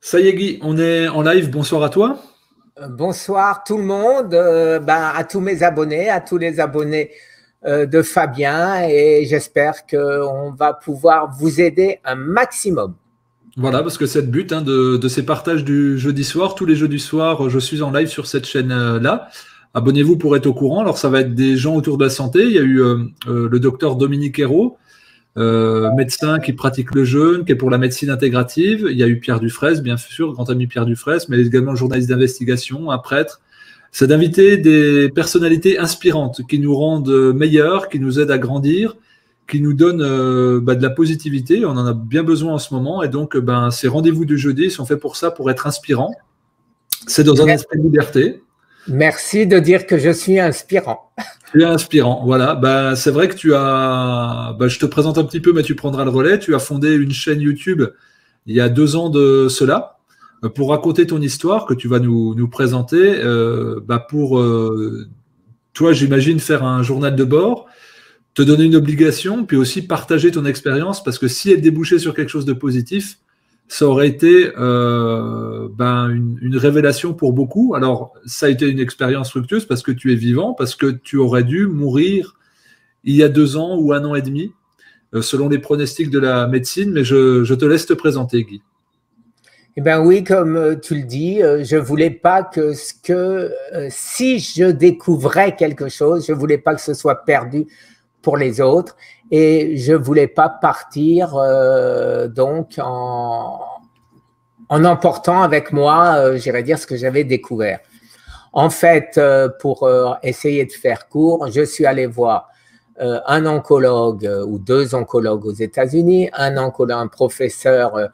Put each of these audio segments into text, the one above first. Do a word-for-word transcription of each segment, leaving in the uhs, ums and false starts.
Ça y est, Guy, on est en live. Bonsoir à toi. Bonsoir tout le monde, euh, ben, à tous mes abonnés, à tous les abonnés euh, de Fabien, et j'espère qu'on va pouvoir vous aider un maximum. Voilà, parce que c'est le but hein, de, de ces partages du jeudi soir. Tous les jeudis soirs, je suis en live sur cette chaîne-là. Abonnez-vous pour être au courant. Alors, ça va être des gens autour de la santé. Il y a eu euh, euh, le docteur Dominique Ayrault, Euh, médecin qui pratique le jeûne, qui est pour la médecine intégrative. Il y a eu Pierre Dufresse, bien sûr, grand ami Pierre Dufresse, mais également journaliste d'investigation, un prêtre. C'est d'inviter des personnalités inspirantes qui nous rendent meilleurs, qui nous aident à grandir, qui nous donnent euh, bah, de la positivité. On en a bien besoin en ce moment. Et donc, euh, ben, ces rendez-vous du jeudi sont faits pour ça, pour être inspirants. C'est dans un esprit de liberté. Merci de dire que je suis inspirant. Tu es inspirant, voilà. Bah, c'est vrai que tu as… Bah, je te présente un petit peu, mais tu prendras le relais. Tu as fondé une chaîne YouTube il y a deux ans de cela pour raconter ton histoire que tu vas nous, nous présenter. Euh, bah, pour, euh, toi, j'imagine, faire un journal de bord, te donner une obligation, puis aussi partager ton expérience, parce que si elle débouchait sur quelque chose de positif, ça aurait été euh, ben, une, une révélation pour beaucoup. Alors, ça a été une expérience fructueuse parce que tu es vivant, parce que tu aurais dû mourir il y a deux ans ou un an et demi, selon les pronostics de la médecine. Mais je, je te laisse te présenter, Guy. Eh bien oui, comme tu le dis, je ne voulais pas que, ce que si je découvrais quelque chose, je ne voulais pas que ce soit perdu pour les autres, et je voulais pas partir euh, donc en, en emportant avec moi, euh, j'irais dire, ce que j'avais découvert. En fait, euh, pour euh, essayer de faire court, je suis allé voir euh, un oncologue euh, ou deux oncologues aux États-Unis, un oncologue, un professeur euh,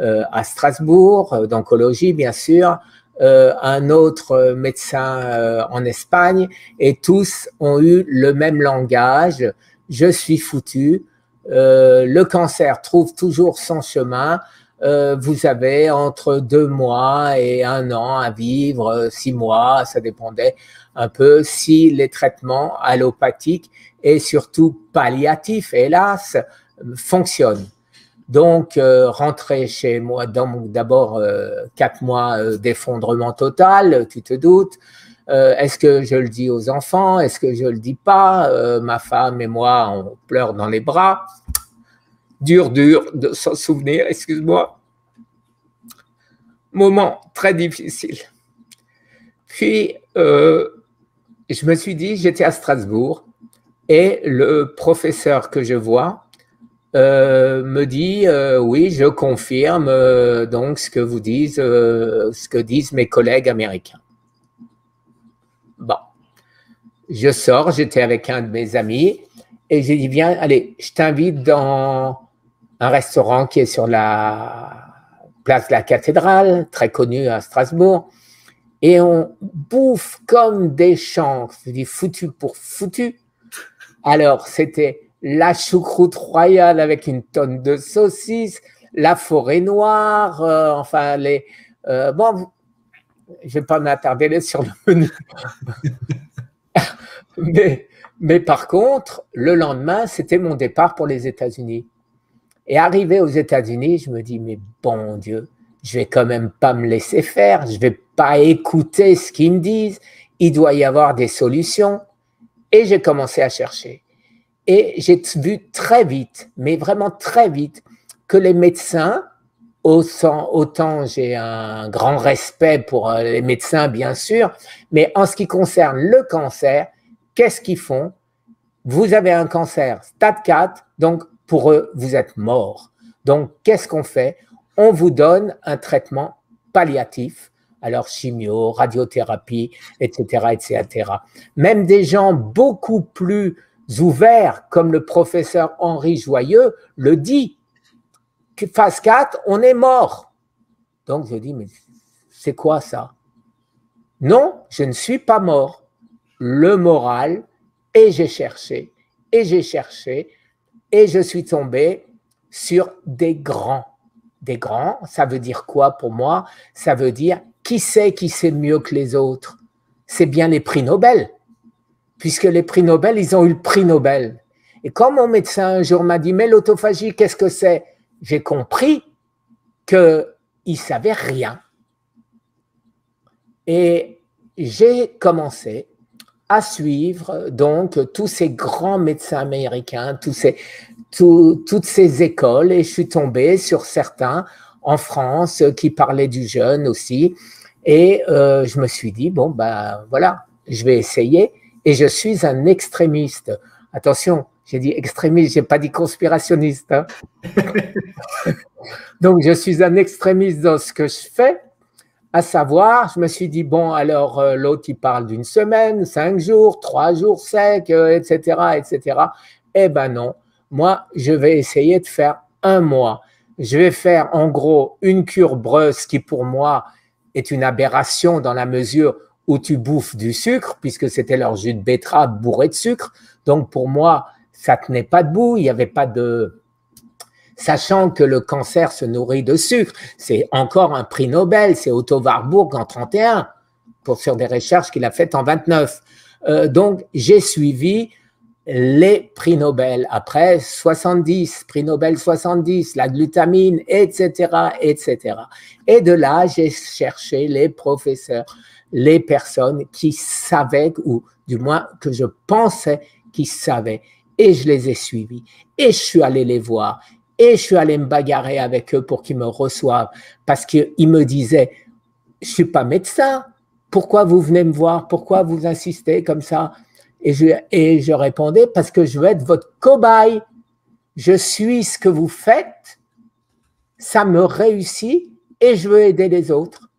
euh, à Strasbourg, euh, d'oncologie bien sûr, Euh, un autre médecin euh, en Espagne, et tous ont eu le même langage: je suis foutu, euh, le cancer trouve toujours son chemin, euh, vous avez entre deux mois et un an à vivre, euh, six mois, ça dépendait un peu si les traitements allopathiques et surtout palliatifs, hélas, fonctionnent. Donc, euh, rentrer chez moi, d'abord euh, quatre mois euh, d'effondrement total, tu te doutes. Euh, Est-ce que je le dis aux enfants? Est-ce que je le dis pas? euh, Ma femme et moi, on pleure dans les bras. Dur, dur de s'en souvenir, excuse-moi. Moment très difficile. Puis, euh, je me suis dit, j'étais à Strasbourg et le professeur que je vois, Euh, me dit euh, oui, je confirme euh, donc ce que vous disent, euh, ce que disent mes collègues américains. Bon, je sors, j'étais avec un de mes amis et j'ai dit viens, allez, je t'invite dans un restaurant qui est sur la place de la Cathédrale, très connu à Strasbourg, et on bouffe comme des champs. Je dis foutu pour foutu. Alors c'était la choucroute royale avec une tonne de saucisses, la forêt noire, euh, enfin les… Euh, bon, je ne vais pas m'attarder sur le menu. mais, mais par contre, le lendemain, c'était mon départ pour les États-Unis. Et arrivé aux États-Unis, je me dis, mais bon Dieu, je ne vais quand même pas me laisser faire, je ne vais pas écouter ce qu'ils me disent, il doit y avoir des solutions. Et j'ai commencé à chercher. Et j'ai vu très vite, mais vraiment très vite, que les médecins, autant j'ai un grand respect pour les médecins bien sûr, mais en ce qui concerne le cancer, qu'est-ce qu'ils font? Vous avez un cancer stade quatre, donc pour eux, vous êtes mort. Donc, qu'est-ce qu'on fait? On vous donne un traitement palliatif, alors chimio, radiothérapie, et cetera, et cetera. Même des gens beaucoup plus ouverts, comme le professeur Henri Joyeux le dit, phase quatre, on est mort. Donc je dis, mais c'est quoi ça? Non, je ne suis pas mort. Le moral, et j'ai cherché, et j'ai cherché, et je suis tombé sur des grands. Des grands, ça veut dire quoi pour moi? Ça veut dire, qui sait qui sait mieux que les autres? C'est bien les prix Nobel. Puisque les prix Nobel, ils ont eu le prix Nobel. Et quand mon médecin un jour m'a dit « Mais l'autophagie, qu'est-ce que c'est ?» J'ai compris que il ne savait rien. Et j'ai commencé à suivre donc tous ces grands médecins américains, tous ces, tout, toutes ces écoles, et je suis tombé sur certains en France qui parlaient du jeûne aussi, et euh, je me suis dit, bon, ben voilà, je vais essayer, et je suis un extrémiste. Attention, j'ai dit extrémiste, je n'ai pas dit conspirationniste. Hein. Donc, je suis un extrémiste dans ce que je fais. À savoir, je me suis dit, bon, alors euh, l'autre, il parle d'une semaine, cinq jours, trois jours secs, euh, et cetera, et cetera. Eh bien non, moi, je vais essayer de faire un mois. Je vais faire en gros une cure Breuse qui pour moi est une aberration dans la mesure où tu bouffes du sucre, puisque c'était leur jus de betterave bourré de sucre. Donc pour moi, ça ne tenait pas debout, il n'y avait pas de… Sachant que le cancer se nourrit de sucre, c'est encore un prix Nobel, c'est Otto Warburg en trente et un, pour sur des recherches qu'il a faites en vingt-neuf. Euh, donc, j'ai suivi les prix Nobel. Après, soixante-dix, prix Nobel soixante-dix, la glutamine, et cetera, et cetera. Et de là, j'ai cherché les professeurs, les personnes qui savaient, ou du moins que je pensais qu'ils savaient. Et je les ai suivis. Et je suis allé les voir. Et je suis allé me bagarrer avec eux pour qu'ils me reçoivent, parce qu'ils me disaient, je ne suis pas médecin, pourquoi vous venez me voir, pourquoi vous insistez comme ça? Et je, et je répondais, parce que je veux être votre cobaye, je suis ce que vous faites, ça me réussit et je veux aider les autres.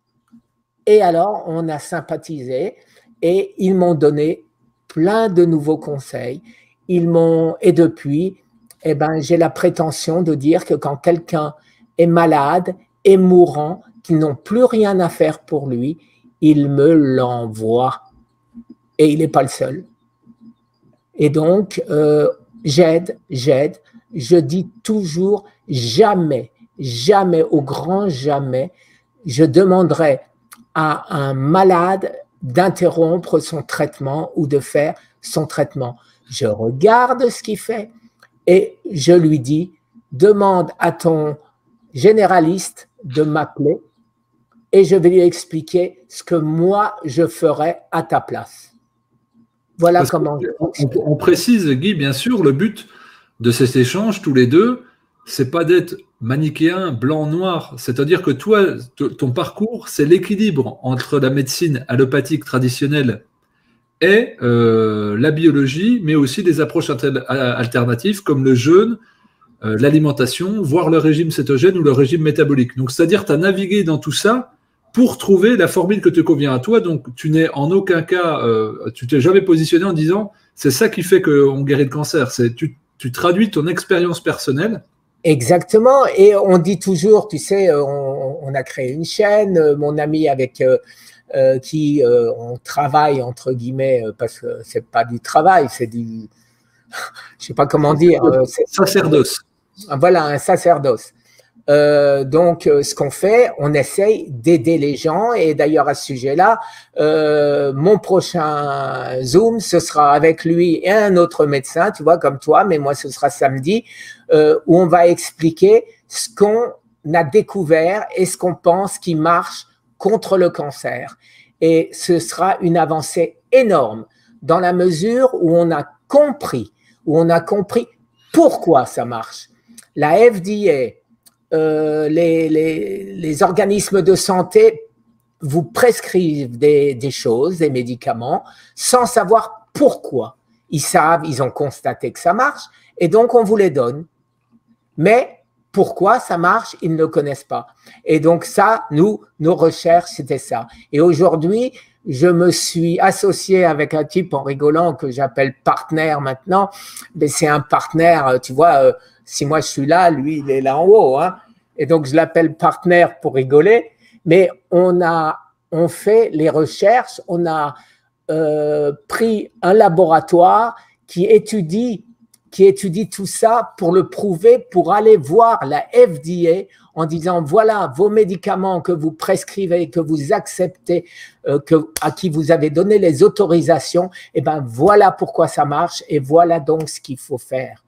Et alors, on a sympathisé et ils m'ont donné plein de nouveaux conseils. Ils m'ont, et depuis… Eh ben, j'ai la prétention de dire que quand quelqu'un est malade, est mourant, qu'ils n'ont plus rien à faire pour lui, il me l'envoie. Et il n'est pas le seul. Et donc, euh, j'aide, j'aide. Je dis toujours jamais, jamais, au grand jamais, je demanderai à un malade d'interrompre son traitement ou de faire son traitement. Je regarde ce qu'il fait. Et je lui dis, demande à ton généraliste de m'appeler et je vais lui expliquer ce que moi, je ferais à ta place. Voilà Parce comment… On, on précise, Guy, bien sûr, le but de cet échange, tous les deux, c'est pas d'être manichéen, blanc-noir. C'est-à-dire que toi, ton parcours, c'est l'équilibre entre la médecine allopathique traditionnelle et euh, la biologie, mais aussi des approches alternatives comme le jeûne, euh, l'alimentation, voire le régime cétogène ou le régime métabolique. Donc, c'est-à-dire, tu as navigué dans tout ça pour trouver la formule que te convient à toi. Donc, tu n'es en aucun cas, euh, tu t'es jamais positionné en disant c'est ça qui fait qu'on guérit le cancer. C'est tu, tu traduis ton expérience personnelle. Exactement. Et on dit toujours, tu sais, on, on a créé une chaîne, mon ami avec. Euh, Euh, qui euh, on travaille entre guillemets euh, parce que c'est pas du travail, c'est du je sais pas comment dire euh, sacerdoce. Voilà un sacerdoce. Euh, donc euh, ce qu'on fait, on essaye d'aider les gens et d'ailleurs à ce sujet-là, euh, mon prochain Zoom ce sera avec lui et un autre médecin, tu vois comme toi, mais moi ce sera samedi euh, où on va expliquer ce qu'on a découvert et ce qu'on pense qui marche contre le cancer. Et ce sera une avancée énorme dans la mesure où on a compris, où on a compris pourquoi ça marche. La F D A, euh, les, les, les organismes de santé vous prescrivent des, des choses, des médicaments, sans savoir pourquoi. Ils savent, ils ont constaté que ça marche et donc on vous les donne. Mais pourquoi ça marche, ils ne le connaissent pas. Et donc ça, nous, nos recherches, c'était ça. Et aujourd'hui, je me suis associé avec un type en rigolant que j'appelle partenaire maintenant. Mais c'est un partenaire, tu vois, si moi je suis là, lui, il est là en haut. Hein. Et donc je l'appelle partenaire pour rigoler. Mais on a, on fait les recherches, on a euh, pris un laboratoire qui étudie qui étudie tout ça pour le prouver, pour aller voir la F D A en disant, voilà, vos médicaments que vous prescrivez, que vous acceptez, euh, que, à qui vous avez donné les autorisations, et ben voilà pourquoi ça marche et voilà donc ce qu'il faut faire.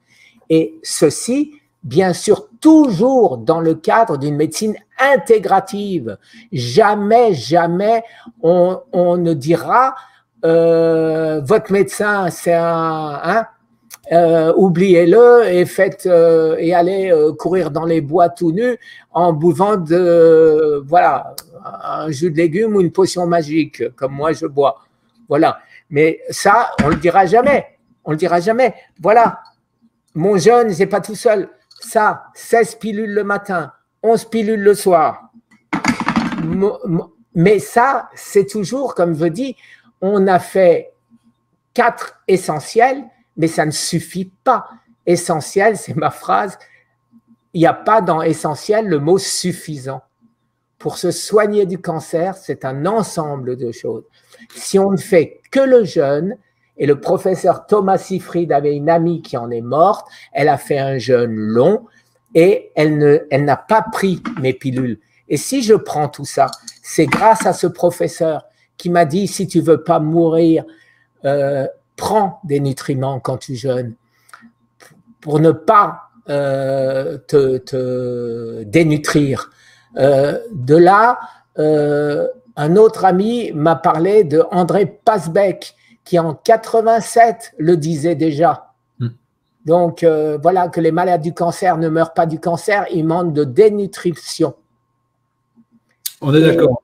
Et ceci, bien sûr, toujours dans le cadre d'une médecine intégrative. Jamais, jamais on, on ne dira euh, votre médecin, c'est un… Hein, Euh, oubliez-le et faites euh, et allez euh, courir dans les bois tout nus en buvant de euh, voilà un jus de légumes ou une potion magique comme moi je bois, voilà. Mais ça on le dira jamais, on le dira jamais. Voilà, mon jeune, c'est pas tout seul. Ça, seize pilules le matin, onze pilules le soir. Mais ça, c'est toujours comme je dis, on a fait quatre essentiels. Mais ça ne suffit pas. Essentiel, c'est ma phrase. Il n'y a pas dans essentiel le mot suffisant. Pour se soigner du cancer, c'est un ensemble de choses. Si on ne fait que le jeûne, et le professeur Thomas Seyfried avait une amie qui en est morte, elle a fait un jeûne long et elle ne, elle n'a pas pris mes pilules. Et si je prends tout ça, c'est grâce à ce professeur qui m'a dit « si tu ne veux pas mourir euh, », prends des nutriments quand tu jeûnes pour ne pas euh, te, te dénutrir. Euh, de là, euh, un autre ami m'a parlé de André Passebec qui en quatre-vingt-sept le disait déjà. Donc euh, voilà, que les malades du cancer ne meurent pas du cancer, ils manquent de dénutrition. On est d'accord.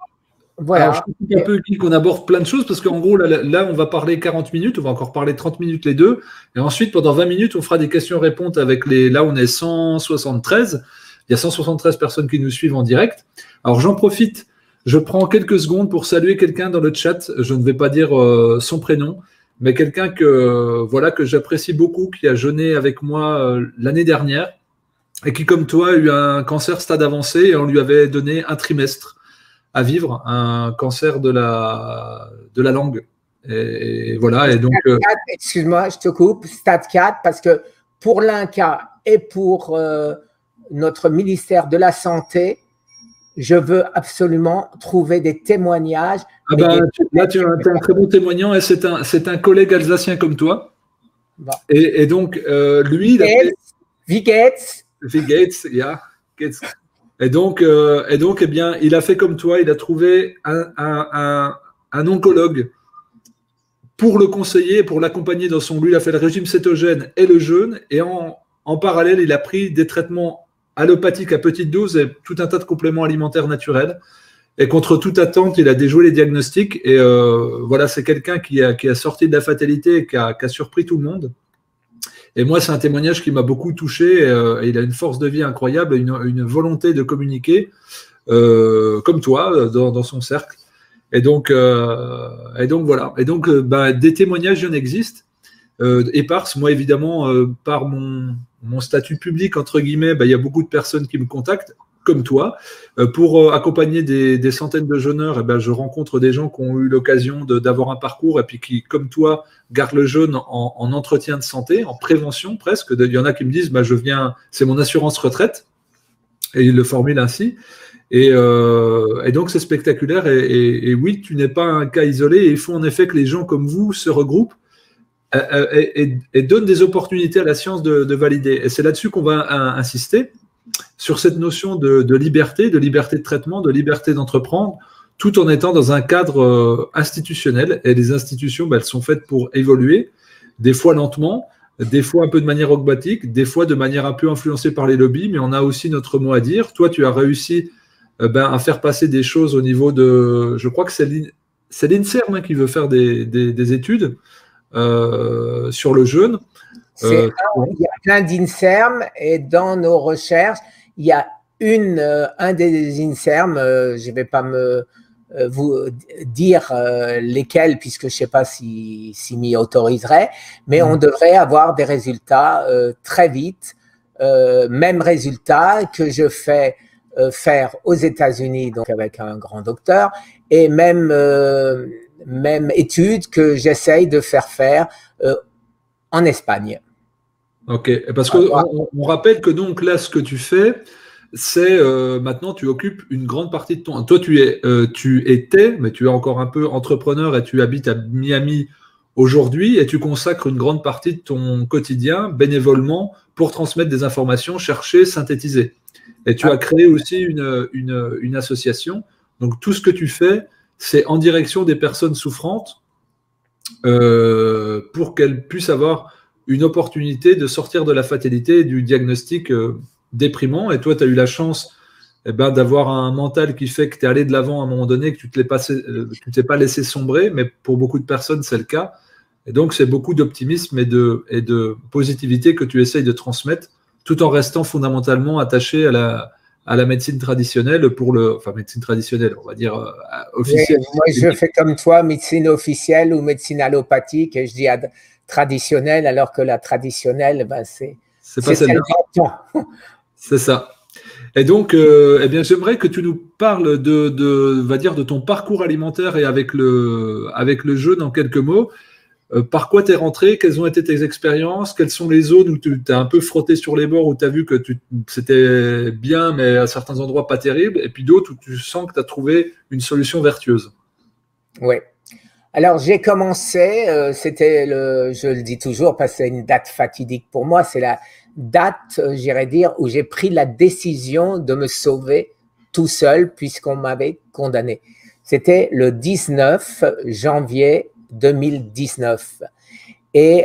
Voilà. Alors, je trouve un peu utile qu'on aborde plein de choses parce qu'en gros, là, là, on va parler quarante minutes, on va encore parler trente minutes les deux. Et ensuite, pendant vingt minutes, on fera des questions-réponses avec les… Là, on est cent soixante-treize. Il y a cent soixante-treize personnes qui nous suivent en direct. Alors, j'en profite. Je prends quelques secondes pour saluer quelqu'un dans le chat. Je ne vais pas dire euh, son prénom, mais quelqu'un que, voilà, que j'apprécie beaucoup, qui a jeûné avec moi euh, l'année dernière et qui, comme toi, a eu un cancer stade avancé et on lui avait donné un trimestre à vivre, un cancer de la, de la langue. Et, et voilà, et donc… Excuse-moi, je te coupe, stade quatre, parce que pour l'Inca et pour euh, notre ministère de la Santé, je veux absolument trouver des témoignages. Ah ben, des... Là, tu as un très bon témoignant, et c'est un, c'est un collègue alsacien comme toi. Bon. Et, et donc, euh, lui… Vigates. Vigates, yeah. Gates. Et donc, euh, et donc, eh bien, il a fait comme toi, il a trouvé un, un, un, un oncologue pour le conseiller, pour l'accompagner dans son… Lui, il a fait le régime cétogène et le jeûne, et en, en parallèle, il a pris des traitements allopathiques à petite dose et tout un tas de compléments alimentaires naturels. Et contre toute attente, il a déjoué les diagnostics. Et euh, voilà, c'est quelqu'un qui a, qui a sorti de la fatalité et qui a, qui a surpris tout le monde. Et moi, c'est un témoignage qui m'a beaucoup touché. Euh, et il a une force de vie incroyable, une, une volonté de communiquer, euh, comme toi, dans, dans son cercle. Et donc, euh, et donc voilà. Et donc, euh, bah, des témoignages, il y en existe. Euh, éparses, moi, évidemment, euh, par mon, mon statut public, entre guillemets, bah, il y a beaucoup de personnes qui me contactent, comme toi. Euh, pour euh, accompagner des, des centaines de jeûneurs, et bah, je rencontre des gens qui ont eu l'occasion d'avoir un parcours et puis qui, comme toi, garde le jeûne en, en entretien de santé, en prévention presque. Il y en a qui me disent, bah, je viens, c'est mon assurance retraite, et ils le formulent ainsi. Et, euh, et donc, c'est spectaculaire. Et, et, et oui, tu n'es pas un cas isolé. Et il faut en effet que les gens comme vous se regroupent et, et, et donnent des opportunités à la science de, de valider. Et c'est là-dessus qu'on va à, à, insister, sur cette notion de, de liberté, de liberté de traitement, de liberté d'entreprendre, tout en étant dans un cadre institutionnel. Et les institutions, ben, elles sont faites pour évoluer, des fois lentement, des fois un peu de manière dogmatique, des fois de manière un peu influencée par les lobbies, mais on a aussi notre mot à dire. Toi, tu as réussi ben, à faire passer des choses au niveau de… Je crois que c'est l'Inserm hein, qui veut faire des, des, des études euh, sur le jeûne. Euh, un, il y a plein d'Inserm et dans nos recherches, il y a une, euh, un des INSERM, euh, je ne vais pas me, euh, vous dire euh, lesquels, puisque je ne sais pas s'ils si m'y autoriseraient, mais mmh. on devrait avoir des résultats euh, très vite, euh, même résultat que je fais euh, faire aux États-Unis, donc avec un grand docteur, et même, euh, même étude que j'essaye de faire faire euh, en Espagne. Ok, parce qu'on on, on rappelle que donc là, ce que tu fais, c'est euh, maintenant tu occupes une grande partie de ton… Toi, tu, es, euh, tu étais, mais tu es encore un peu entrepreneur et tu habites à Miami aujourd'hui et tu consacres une grande partie de ton quotidien bénévolement pour transmettre des informations, chercher, synthétiser. Et tu ah. as créé aussi une, une, une association. Donc, tout ce que tu fais, c'est en direction des personnes souffrantes euh, pour qu'elles puissent avoir une opportunité de sortir de la fatalité et du diagnostic euh, déprimant. Et toi, tu as eu la chance eh ben, d'avoir un mental qui fait que tu es allé de l'avant à un moment donné, que tu ne t'es pas laissé sombrer, mais pour beaucoup de personnes, c'est le cas. Et donc, c'est beaucoup d'optimisme et de, et de positivité que tu essayes de transmettre, tout en restant fondamentalement attaché à la, à la médecine traditionnelle, pour le, enfin médecine traditionnelle, on va dire euh, officielle. Oui, moi, je fais comme toi, médecine officielle ou médecine allopathique, et je dis traditionnelle, alors que la traditionnelle, ben, c'est celle d'antan. C'est ça. Et donc, euh, eh bien, j'aimerais que tu nous parles de, de, va dire, de ton parcours alimentaire et avec le, avec le jeûne en quelques mots. Euh, par quoi tu es rentré? Quelles ont été tes expériences? Quelles sont les zones où tu as un peu frotté sur les bords, où tu as vu que c'était bien, mais à certains endroits pas terrible, et puis d'autres où tu sens que tu as trouvé une solution vertueuse? Oui. Alors, j'ai commencé, euh, c'était, le, je le dis toujours, parce que c'est une date fatidique pour moi, c'est la date, j'irais dire, où j'ai pris la décision de me sauver tout seul, puisqu'on m'avait condamné. C'était le dix-neuf janvier deux mille dix-neuf. Et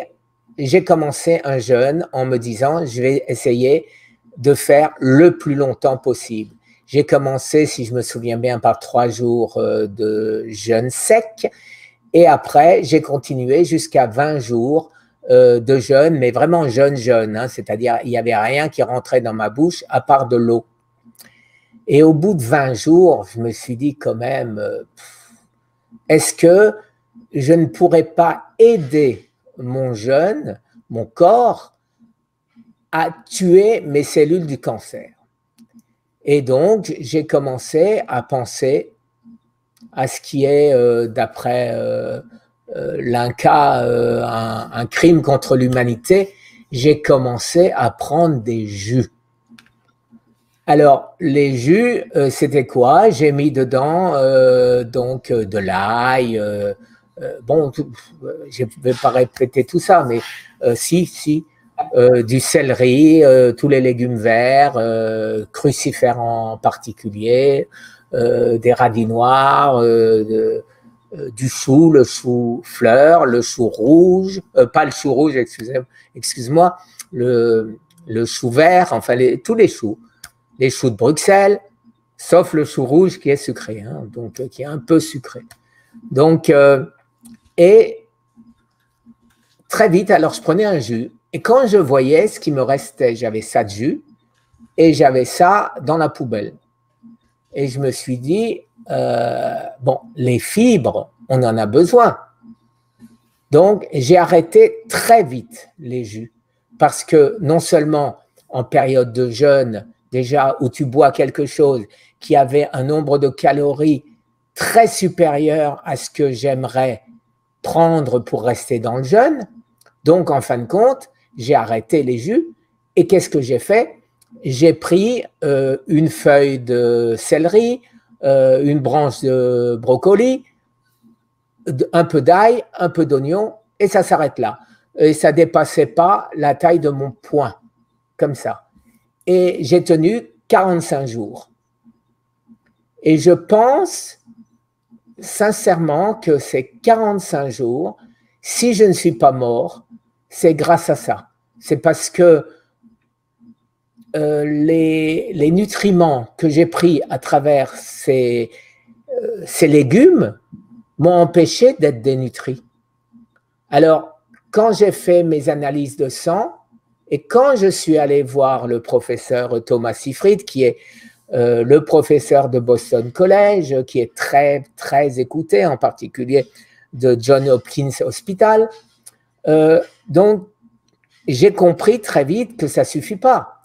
j'ai commencé un jeûne en me disant, je vais essayer de faire le plus longtemps possible. J'ai commencé, si je me souviens bien, par trois jours de jeûne sec. Et après, j'ai continué jusqu'à vingt jours de jeûne, mais vraiment jeûne, jeûne. Hein, c'est-à-dire, il n'y avait rien qui rentrait dans ma bouche à part de l'eau. Et au bout de vingt jours, je me suis dit quand même, est-ce que je ne pourrais pas aider mon jeûne, mon corps, à tuer mes cellules du cancer? Et donc, j'ai commencé à penser à ce qui est, euh, d'après euh, euh, l'Inca, euh, un, un crime contre l'humanité. J'ai commencé à prendre des jus. Alors, les jus, euh, c'était quoi? J'ai mis dedans euh, donc, euh, de l'ail, euh, Euh, bon, je ne vais pas répéter tout ça, mais euh, si, si, euh, du céleri, euh, tous les légumes verts, euh, crucifères en particulier, euh, des radis noirs, euh, de, euh, du chou, le chou fleur, le chou rouge, euh, pas le chou rouge, excusez-moi, excuse-moi, le, le chou vert, enfin les, tous les choux, les choux de Bruxelles, sauf le chou rouge qui est sucré, hein, donc euh, qui est un peu sucré. Donc, euh, et très vite, alors je prenais un jus. Et quand je voyais ce qui me restait, j'avais ça de jus et j'avais ça dans la poubelle. Et je me suis dit, euh, bon, les fibres, on en a besoin. Donc, j'ai arrêté très vite les jus. Parce que non seulement en période de jeûne, déjà où tu bois quelque chose qui avait un nombre de calories très supérieur à ce que j'aimerais prendre pour rester dans le jeûne. Donc, en fin de compte, j'ai arrêté les jus. Et qu'est-ce que j'ai fait? J'ai pris euh, une feuille de céleri, euh, une branche de brocoli, un peu d'ail, un peu d'oignon, et ça s'arrête là. Et ça ne dépassait pas la taille de mon poing, comme ça. Et j'ai tenu quarante-cinq jours. Et je pense sincèrement que ces quarante-cinq jours, si je ne suis pas mort, c'est grâce à ça. C'est parce que euh, les, les nutriments que j'ai pris à travers ces, euh, ces légumes m'ont empêché d'être dénutri. Alors, quand j'ai fait mes analyses de sang et quand je suis allé voir le professeur Thomas Seyfried, qui est Euh, le professeur de Boston College, qui est très, très écouté, en particulier de Johns Hopkins Hospital. Euh, donc, j'ai compris très vite que ça ne suffit pas.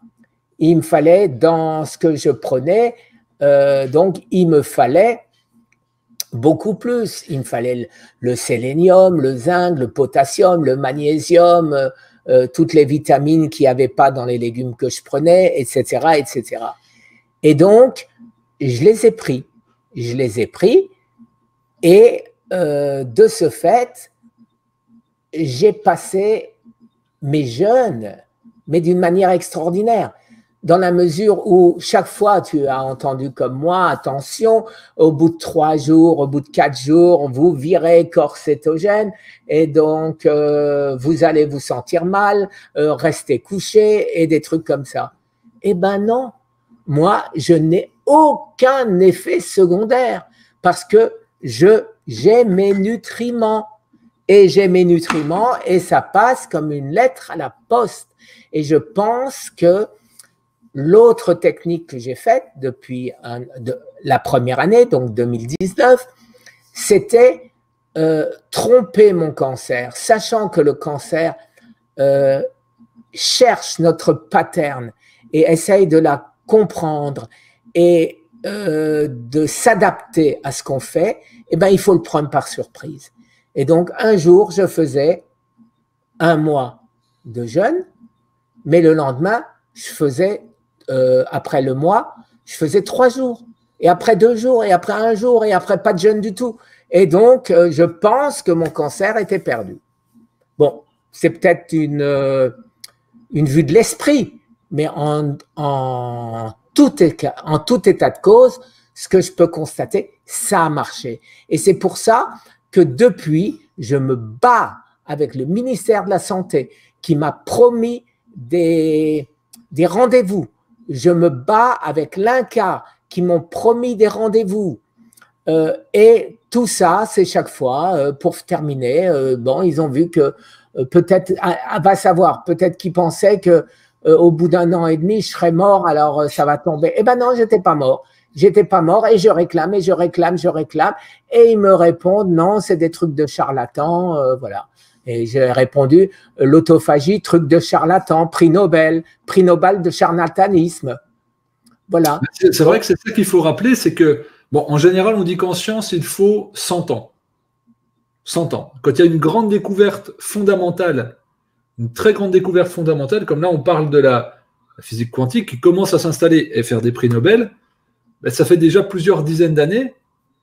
Il me fallait, dans ce que je prenais, euh, donc il me fallait beaucoup plus. Il me fallait le, le sélénium, le zinc, le potassium, le magnésium, euh, euh, toutes les vitamines qu'il n'y avait pas dans les légumes que je prenais, et cetera, et cetera. Et donc, je les ai pris, je les ai pris et euh, de ce fait, j'ai passé mes jeûnes, mais d'une manière extraordinaire. dans la mesure où chaque fois tu as entendu comme moi, attention, au bout de trois jours, au bout de quatre jours, vous virez corps cétogène et donc euh, vous allez vous sentir mal, euh, restez couché et des trucs comme ça. Eh ben non, moi je n'ai aucun effet secondaire parce que je j'ai mes nutriments et j'ai mes nutriments et ça passe comme une lettre à la poste. Et je pense que l'autre technique que j'ai faite depuis un, de, la première année, donc deux mille dix-neuf, c'était euh, tromper mon cancer, sachant que le cancer euh, cherche notre pattern et essaye de la comprendre et euh, de s'adapter à ce qu'on fait, eh ben, il faut le prendre par surprise. Et donc, un jour, je faisais un mois de jeûne, mais le lendemain, je faisais Euh, après le mois, je faisais trois jours, et après deux jours, et après un jour, et après pas de jeûne du tout. Et donc, euh, je pense que mon cancer était perdu. Bon, c'est peut-être une, euh, une vue de l'esprit, mais en, en, tout éca, en tout état de cause, ce que je peux constater, ça a marché. Et c'est pour ça que depuis, je me bats avec le ministère de la Santé qui m'a promis des, des rendez-vous. Je me bats avec l'Inca qui m'ont promis des rendez-vous. Euh, et tout ça, c'est chaque fois, euh, pour terminer, euh, bon, ils ont vu que euh, peut-être, ah, va savoir, peut-être qu'ils pensaient qu'au euh, bout d'un an et demi, je serais mort, alors euh, ça va tomber. Eh ben non, je n'étais pas mort. J'étais pas mort et je réclame, et je réclame, je réclame. Et ils me répondent, non, c'est des trucs de charlatans, euh, voilà. Et j'ai répondu, l'autophagie, truc de charlatan, prix Nobel, prix Nobel de charlatanisme. Voilà. C'est vrai que c'est ça qu'il faut rappeler, c'est que, bon, en général, on dit qu'en science, il faut cent ans. cent ans. Quand il y a une grande découverte fondamentale, une très grande découverte fondamentale, comme là, on parle de la physique quantique qui commence à s'installer et faire des prix Nobel, ben, ça fait déjà plusieurs dizaines d'années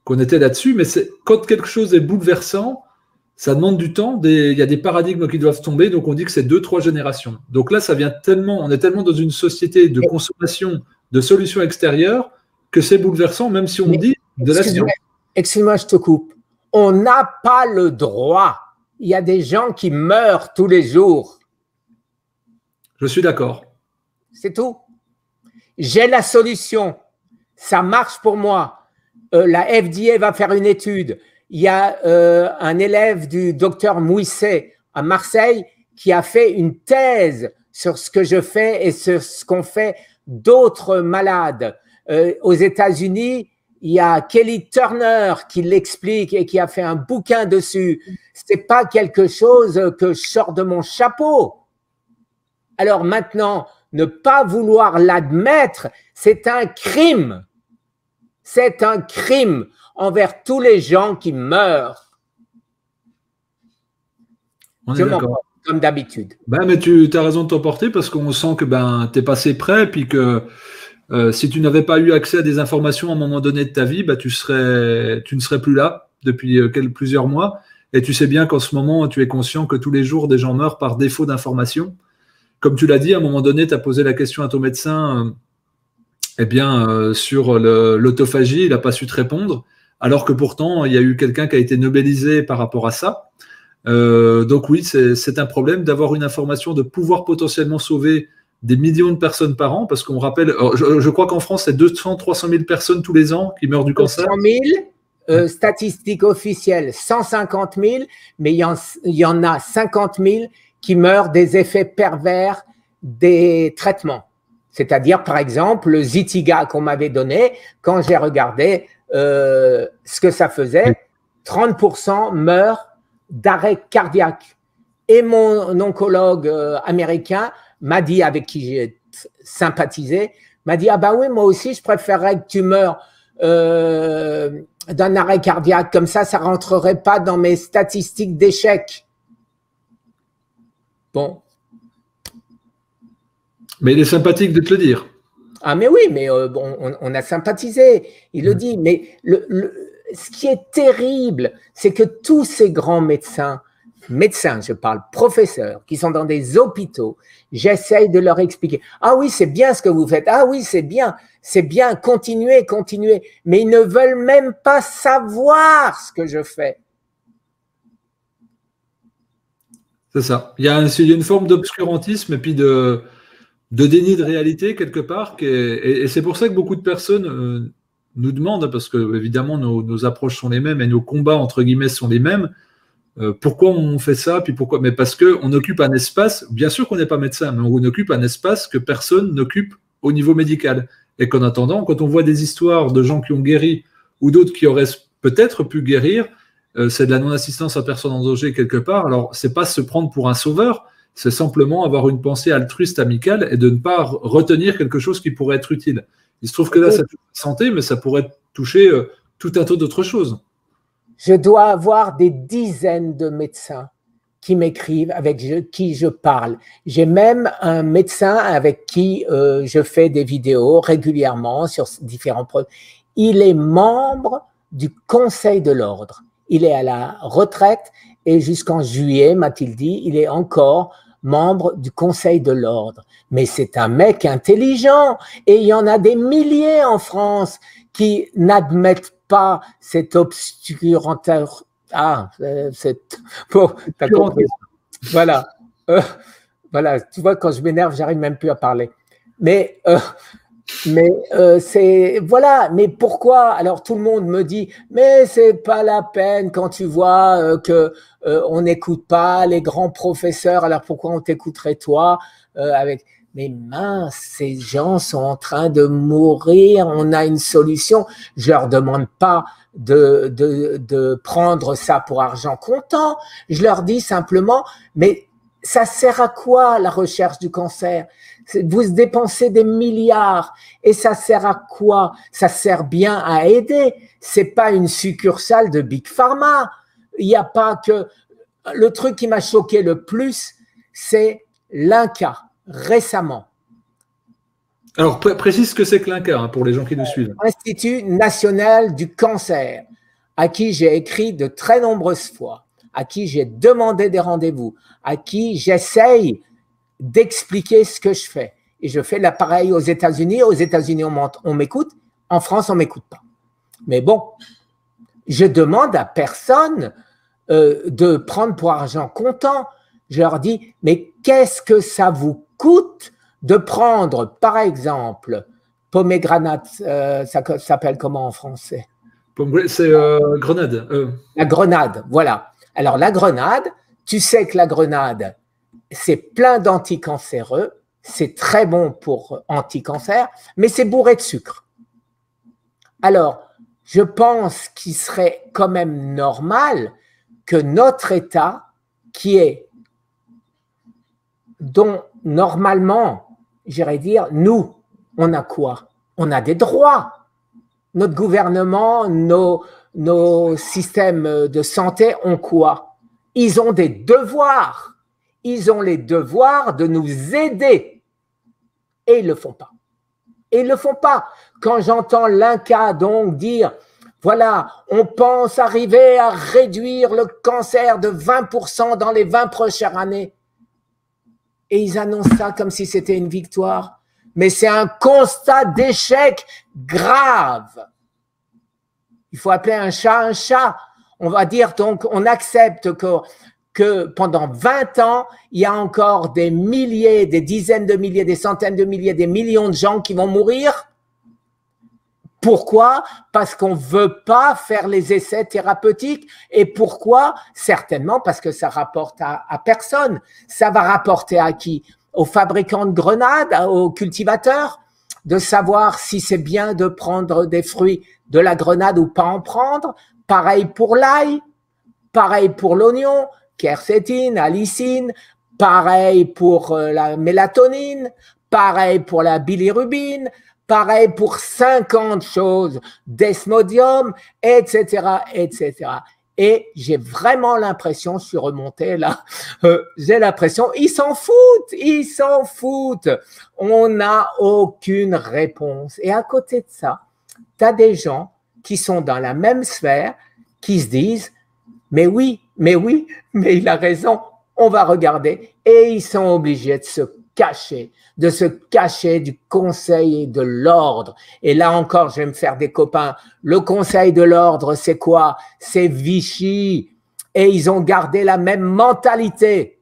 qu'on était là-dessus, mais quand quelque chose est bouleversant, ça demande du temps, des, il y a des paradigmes qui doivent tomber, donc on dit que c'est deux, trois générations. Donc là, ça vient tellement, on est tellement dans une société de consommation de solutions extérieures que c'est bouleversant, même si on mais, dit de la science. Excuse-moi, je te coupe. On n'a pas le droit. Il y a des gens qui meurent tous les jours. Je suis d'accord. C'est tout. J'ai la solution. Ça marche pour moi. Euh, la F D A va faire une étude. Il y a euh, un élève du docteur Mouisset à Marseille qui a fait une thèse sur ce que je fais et sur ce qu'ont fait d'autres malades. Euh, aux États-Unis, il y a Kelly Turner qui l'explique et qui a fait un bouquin dessus. C'est pas quelque chose que je sors de mon chapeau. Alors maintenant, ne pas vouloir l'admettre, c'est un crime. C'est un crime envers tous les gens qui meurent. On est d'accord. Comme d'habitude. Ben, mais tu as raison de t'en porter parce qu'on sent que ben, tu es passé près puis que euh, si tu n'avais pas eu accès à des informations à un moment donné de ta vie, ben, tu, serais, tu ne serais plus là depuis euh, quelques, plusieurs mois. Et tu sais bien qu'en ce moment, tu es conscient que tous les jours, des gens meurent par défaut d'information. Comme tu l'as dit, à un moment donné, tu as posé la question à ton médecin euh, eh bien, euh, sur l'autophagie, il n'a pas su te répondre. Alors que pourtant, il y a eu quelqu'un qui a été nobelisé par rapport à ça. Euh, donc oui, c'est un problème d'avoir une information, de pouvoir potentiellement sauver des millions de personnes par an, parce qu'on rappelle, je, je crois qu'en France, c'est deux cents à trois cent mille personnes tous les ans qui meurent du cancer. deux cent mille, euh, statistiques officielles, cent cinquante mille, mais il y, en, il y en a cinquante mille qui meurent des effets pervers des traitements. C'est-à-dire, par exemple, le Zitiga qu'on m'avait donné, quand j'ai regardé Euh, ce que ça faisait, trente pour cent meurent d'arrêt cardiaque. Et mon oncologue euh, américain m'a dit, avec qui j'ai sympathisé, m'a dit « Ah ben oui, moi aussi, je préférerais que tu meurs euh, d'un arrêt cardiaque, comme ça, ça ne rentrerait pas dans mes statistiques d'échec. » Bon. Mais il est sympathique de te le dire. Ah mais oui, mais euh, bon, on, on a sympathisé, il le dit. Mais le, le, ce qui est terrible, c'est que tous ces grands médecins médecins, je parle professeurs, qui sont dans des hôpitaux, j'essaye de leur expliquer. Ah oui, c'est bien ce que vous faites. Ah oui, c'est bien, c'est bien, continuez, continuez. Mais ils ne veulent même pas savoir ce que je fais. C'est ça. Il y a, un, il y a une forme d'obscurantisme et puis de, de déni de réalité quelque part. Et, et, et c'est pour ça que beaucoup de personnes euh, nous demandent, parce que évidemment nos, nos approches sont les mêmes et nos combats entre guillemets sont les mêmes. Euh, pourquoi on fait ça puis pourquoi? Mais parce qu'on occupe un espace, bien sûr qu'on n'est pas médecin, mais on occupe un espace que personne n'occupe au niveau médical. Et qu'en attendant, quand on voit des histoires de gens qui ont guéri ou d'autres qui auraient peut-être pu guérir, euh, c'est de la non-assistance à personne en danger quelque part. Alors, ce n'est pas se prendre pour un sauveur, c'est simplement avoir une pensée altruiste, amicale, et de ne pas retenir quelque chose qui pourrait être utile. Il se trouve que là, ça touche la santé, mais ça pourrait toucher euh, tout un tas d'autres choses. Je dois avoir des dizaines de médecins qui m'écrivent, avec je, qui je parle. J'ai même un médecin avec qui euh, je fais des vidéos régulièrement sur différents problèmes. Il est membre du Conseil de l'Ordre. Il est à la retraite et jusqu'en juillet, m'a-t-il dit, il est encore membre du Conseil de l'Ordre. Mais c'est un mec intelligent et il y en a des milliers en France qui n'admettent pas cet obscuranteur. Ah, euh, cette... bon, t'as compris. Voilà. Euh, voilà. Tu vois, quand je m'énerve, j'arrive même plus à parler. Mais, euh, mais euh, c'est... Voilà. Mais pourquoi? Alors, tout le monde me dit, mais c'est pas la peine quand tu vois euh, que euh, on n'écoute pas les grands professeurs. Alors, pourquoi on t'écouterait toi euh, avec... Mais mince, ces gens sont en train de mourir, on a une solution. Je leur demande pas de, de, de prendre ça pour argent comptant. Je leur dis simplement, mais ça sert à quoi la recherche du cancer? Vous dépensez des milliards et ça sert à quoi? Ça sert bien à aider. C'est pas une succursale de Big Pharma. Il n'y a pas que… Le truc qui m'a choqué le plus, c'est l'Inca. Récemment. Alors, pré précise ce que c'est que l'Inca, hein, pour les gens qui nous suivent. Institut national du cancer, à qui j'ai écrit de très nombreuses fois, à qui j'ai demandé des rendez-vous, à qui j'essaye d'expliquer ce que je fais. Et je fais l'appareil aux États-Unis. Aux États-Unis, on m'écoute. En France, on ne m'écoute pas. Mais bon, je demande à personne euh, de prendre pour argent comptant. Je leur dis, mais qu'est-ce que ça vous coûte de prendre, par exemple, pomegranate, euh, ça s'appelle comment en français? C'est euh, grenade. Euh. La grenade, voilà. Alors, la grenade, tu sais que la grenade, c'est plein d'anticancéreux, c'est très bon pour anticancer, mais c'est bourré de sucre. Alors, je pense qu'il serait quand même normal que notre État, qui est dont normalement, j'irais dire, nous, on a quoi? On a des droits. Notre gouvernement, nos, nos systèmes de santé ont quoi? Ils ont des devoirs. Ils ont les devoirs de nous aider. Et ils ne le font pas. Et ils ne le font pas. Quand j'entends l'Inca donc dire, voilà, on pense arriver à réduire le cancer de vingt pour cent dans les vingt prochaines années. Et ils annoncent ça comme si c'était une victoire. Mais c'est un constat d'échec grave. Il faut appeler un chat un chat. On va dire donc, on accepte que, que pendant vingt ans, il y a encore des milliers, des dizaines de milliers, des centaines de milliers, des millions de gens qui vont mourir. Pourquoi? Parce qu'on ne veut pas faire les essais thérapeutiques. Et pourquoi? Certainement parce que ça rapporte à, à personne. Ça va rapporter à qui? Aux fabricants de grenades, aux cultivateurs, de savoir si c'est bien de prendre des fruits de la grenade ou pas en prendre. Pareil pour l'ail, pareil pour l'oignon, quercétine, allicine, pareil pour la mélatonine, pareil pour la bilirubine, pareil pour cinquante choses, desmodium, et cetera, et cetera. Et j'ai vraiment l'impression, je suis remonté là, euh, j'ai l'impression, ils s'en foutent, ils s'en foutent. On n'a aucune réponse. Et à côté de ça, tu as des gens qui sont dans la même sphère, qui se disent, mais oui, Mais oui, mais il a raison, on va regarder. Et ils sont obligés de se cacher, de se cacher du conseil et de l'ordre. Et là encore, je vais me faire des copains. Le conseil de l'ordre, c'est quoi? C'est Vichy. Et ils ont gardé la même mentalité.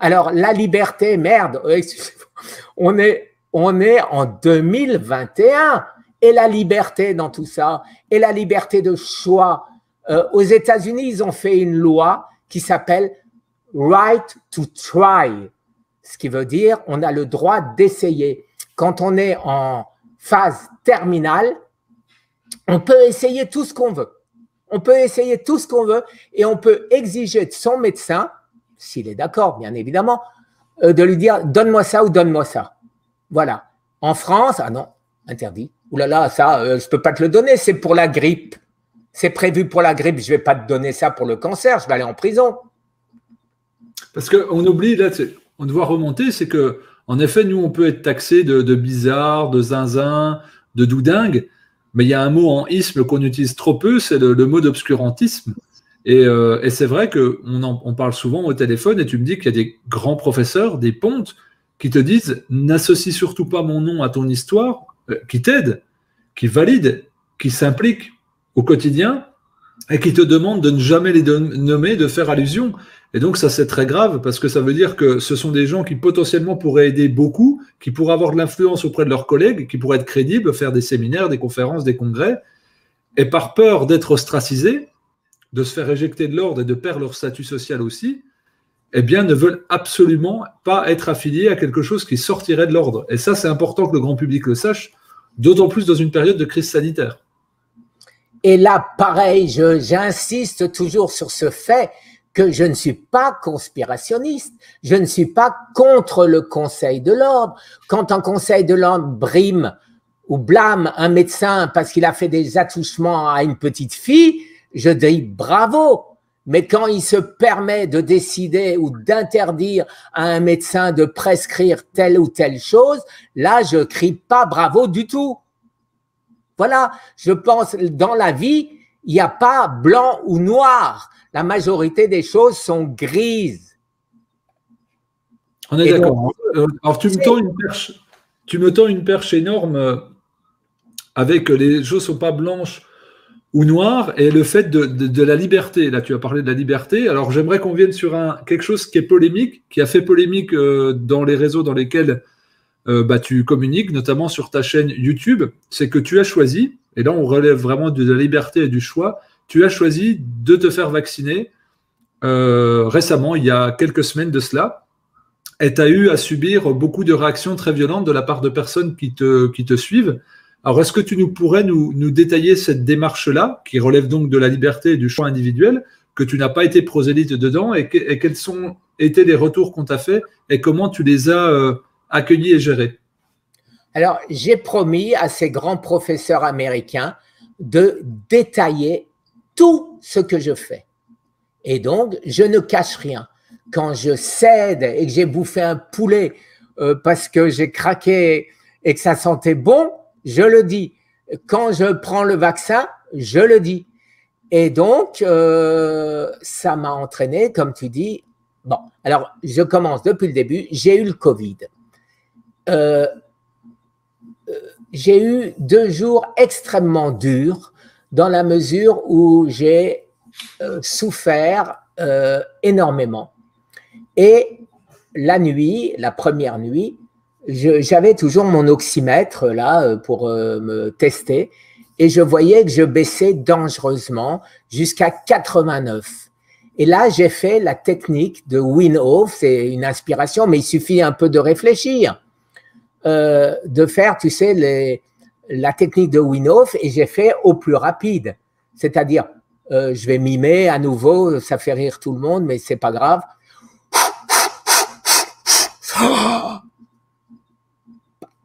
Alors, la liberté, merde, on est, on est en deux mille vingt et un. Et la liberté dans tout ça, et la liberté de choix. Euh, aux États-Unis, ils ont fait une loi qui s'appelle « right to try », ce qui veut dire on a le droit d'essayer. Quand on est en phase terminale, on peut essayer tout ce qu'on veut. On peut essayer tout ce qu'on veut et on peut exiger de son médecin, s'il est d'accord, bien évidemment, euh, de lui dire « donne-moi ça ou donne-moi ça ». Voilà. En France, ah non, interdit. Ouh là là, ça, euh, je ne peux pas te le donner, c'est pour la grippe. C'est prévu pour la grippe, je ne vais pas te donner ça pour le cancer, je vais aller en prison. Parce qu'on oublie, là, on doit remonter, c'est que, en effet, nous, on peut être taxé de, de bizarre, de zinzin, de doudingue, mais il y a un mot en isme qu'on utilise trop peu, c'est le, le mot d'obscurantisme. Et, euh, et c'est vrai qu'on on parle souvent au téléphone et tu me dis qu'il y a des grands professeurs, des pontes, qui te disent « n'associe surtout pas mon nom à ton histoire », qui t'aident, qui valident, qui s'impliquent au quotidien et qui te demandent de ne jamais les nommer, de faire allusion. Et donc ça, c'est très grave parce que ça veut dire que ce sont des gens qui potentiellement pourraient aider beaucoup, qui pourraient avoir de l'influence auprès de leurs collègues, qui pourraient être crédibles, faire des séminaires, des conférences, des congrès. Et par peur d'être ostracisés, de se faire éjecter de l'ordre et de perdre leur statut social aussi, eh bien, ne veulent absolument pas être affiliés à quelque chose qui sortirait de l'ordre. Et ça, c'est important que le grand public le sache, d'autant plus dans une période de crise sanitaire. Et là, pareil, j'insiste toujours sur ce fait que je ne suis pas conspirationniste, je ne suis pas contre le conseil de l'ordre. Quand un conseil de l'ordre brime ou blâme un médecin parce qu'il a fait des attouchements à une petite fille, je dis bravo. Mais quand il se permet de décider ou d'interdire à un médecin de prescrire telle ou telle chose, là, je crie pas bravo du tout. Voilà, je pense, dans la vie, il n'y a pas blanc ou noir. La majorité des choses sont grises. On est d'accord. Alors, tu me tends une perche, tu me tends une perche énorme avec les choses ne sont pas blanches ou noir, et le fait de, de, de la liberté. Là, tu as parlé de la liberté. Alors, j'aimerais qu'on vienne sur un, quelque chose qui est polémique, qui a fait polémique euh, dans les réseaux dans lesquels euh, bah, tu communiques, notamment sur ta chaîne YouTube. C'est que tu as choisi, et là, on relève vraiment de la liberté et du choix, tu as choisi de te faire vacciner euh, récemment, il y a quelques semaines de cela, et tu as eu à subir beaucoup de réactions très violentes de la part de personnes qui te, qui te suivent. Alors, est-ce que tu nous pourrais nous, nous détailler cette démarche-là, qui relève donc de la liberté et du choix individuel, que tu n'as pas été prosélyte dedans, et, que, et quels sont étaient les retours qu'on t'a fait, et comment tu les as euh, accueillis et gérés? Alors, j'ai promis à ces grands professeurs américains de détailler tout ce que je fais. Et donc, je ne cache rien. Quand je cède et que j'ai bouffé un poulet euh, parce que j'ai craqué et que ça sentait bon, je le dis. Quand je prends le vaccin, je le dis. Et donc, euh, ça m'a entraîné, comme tu dis. Bon, alors, je commence depuis le début. J'ai eu le Covid. Euh, j'ai eu deux jours extrêmement durs dans la mesure où j'ai euh, souffert euh, énormément. Et la nuit, la première nuit, j'avais toujours mon oxymètre là pour euh, me tester et je voyais que je baissais dangereusement jusqu'à quatre-vingt-neuf. Et là, j'ai fait la technique de Wim Hof, c'est une inspiration, mais il suffit un peu de réfléchir, euh, de faire, tu sais, les, la technique de Wim Hof et j'ai fait au plus rapide. C'est-à-dire, euh, je vais mimer à nouveau, ça fait rire tout le monde, mais c'est pas grave.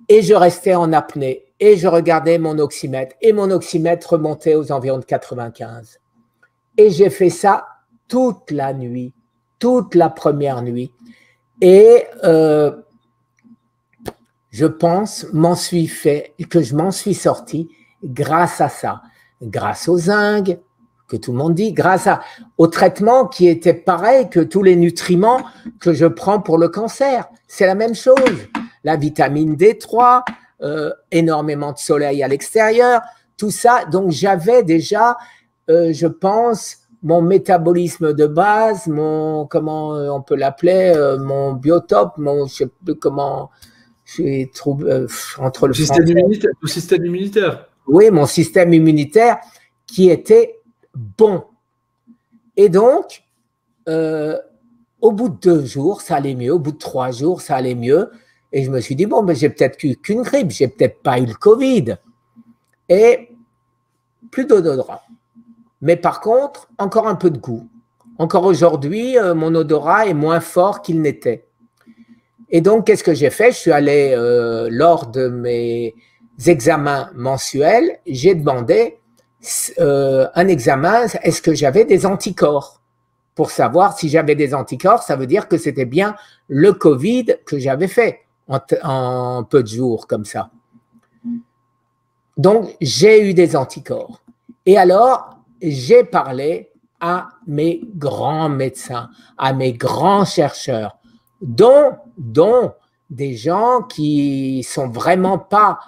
Et je restais en apnée et je regardais mon oxymètre et mon oxymètre remontait aux environs de quatre-vingt-quinze. Et j'ai fait ça toute la nuit, toute la première nuit. Et euh, je pense m'en suis fait, que je m'en suis sorti grâce à ça, grâce au zinc, que tout le monde dit, grâce à, au traitement qui était pareil que tous les nutriments que je prends pour le cancer. C'est la même chose. La vitamine D trois, euh, énormément de soleil à l'extérieur, tout ça. Donc, j'avais déjà, euh, je pense, mon métabolisme de base, mon, comment on peut l'appeler, euh, mon biotope, mon, je ne sais plus comment, je suis trop, euh, entre le système immunitaire, le système immunitaire. Oui, mon système immunitaire qui était bon. Et donc, euh, au bout de deux jours, ça allait mieux. Au bout de trois jours, ça allait mieux. Et je me suis dit, bon, mais j'ai peut-être eu qu'une grippe, j'ai peut-être pas eu le Covid. Et plus d'odorat. Mais par contre, encore un peu de goût. Encore aujourd'hui, euh, mon odorat est moins fort qu'il n'était. Et donc, qu'est-ce que j'ai fait? Je suis allé, euh, lors de mes examens mensuels, j'ai demandé euh, un examen, est-ce que j'avais des anticorps? Pour savoir si j'avais des anticorps, ça veut dire que c'était bien le Covid que j'avais fait en, en peu de jours comme ça. Donc, j'ai eu des anticorps. Et alors, j'ai parlé à mes grands médecins, à mes grands chercheurs, dont, dont des gens qui ne sont vraiment pas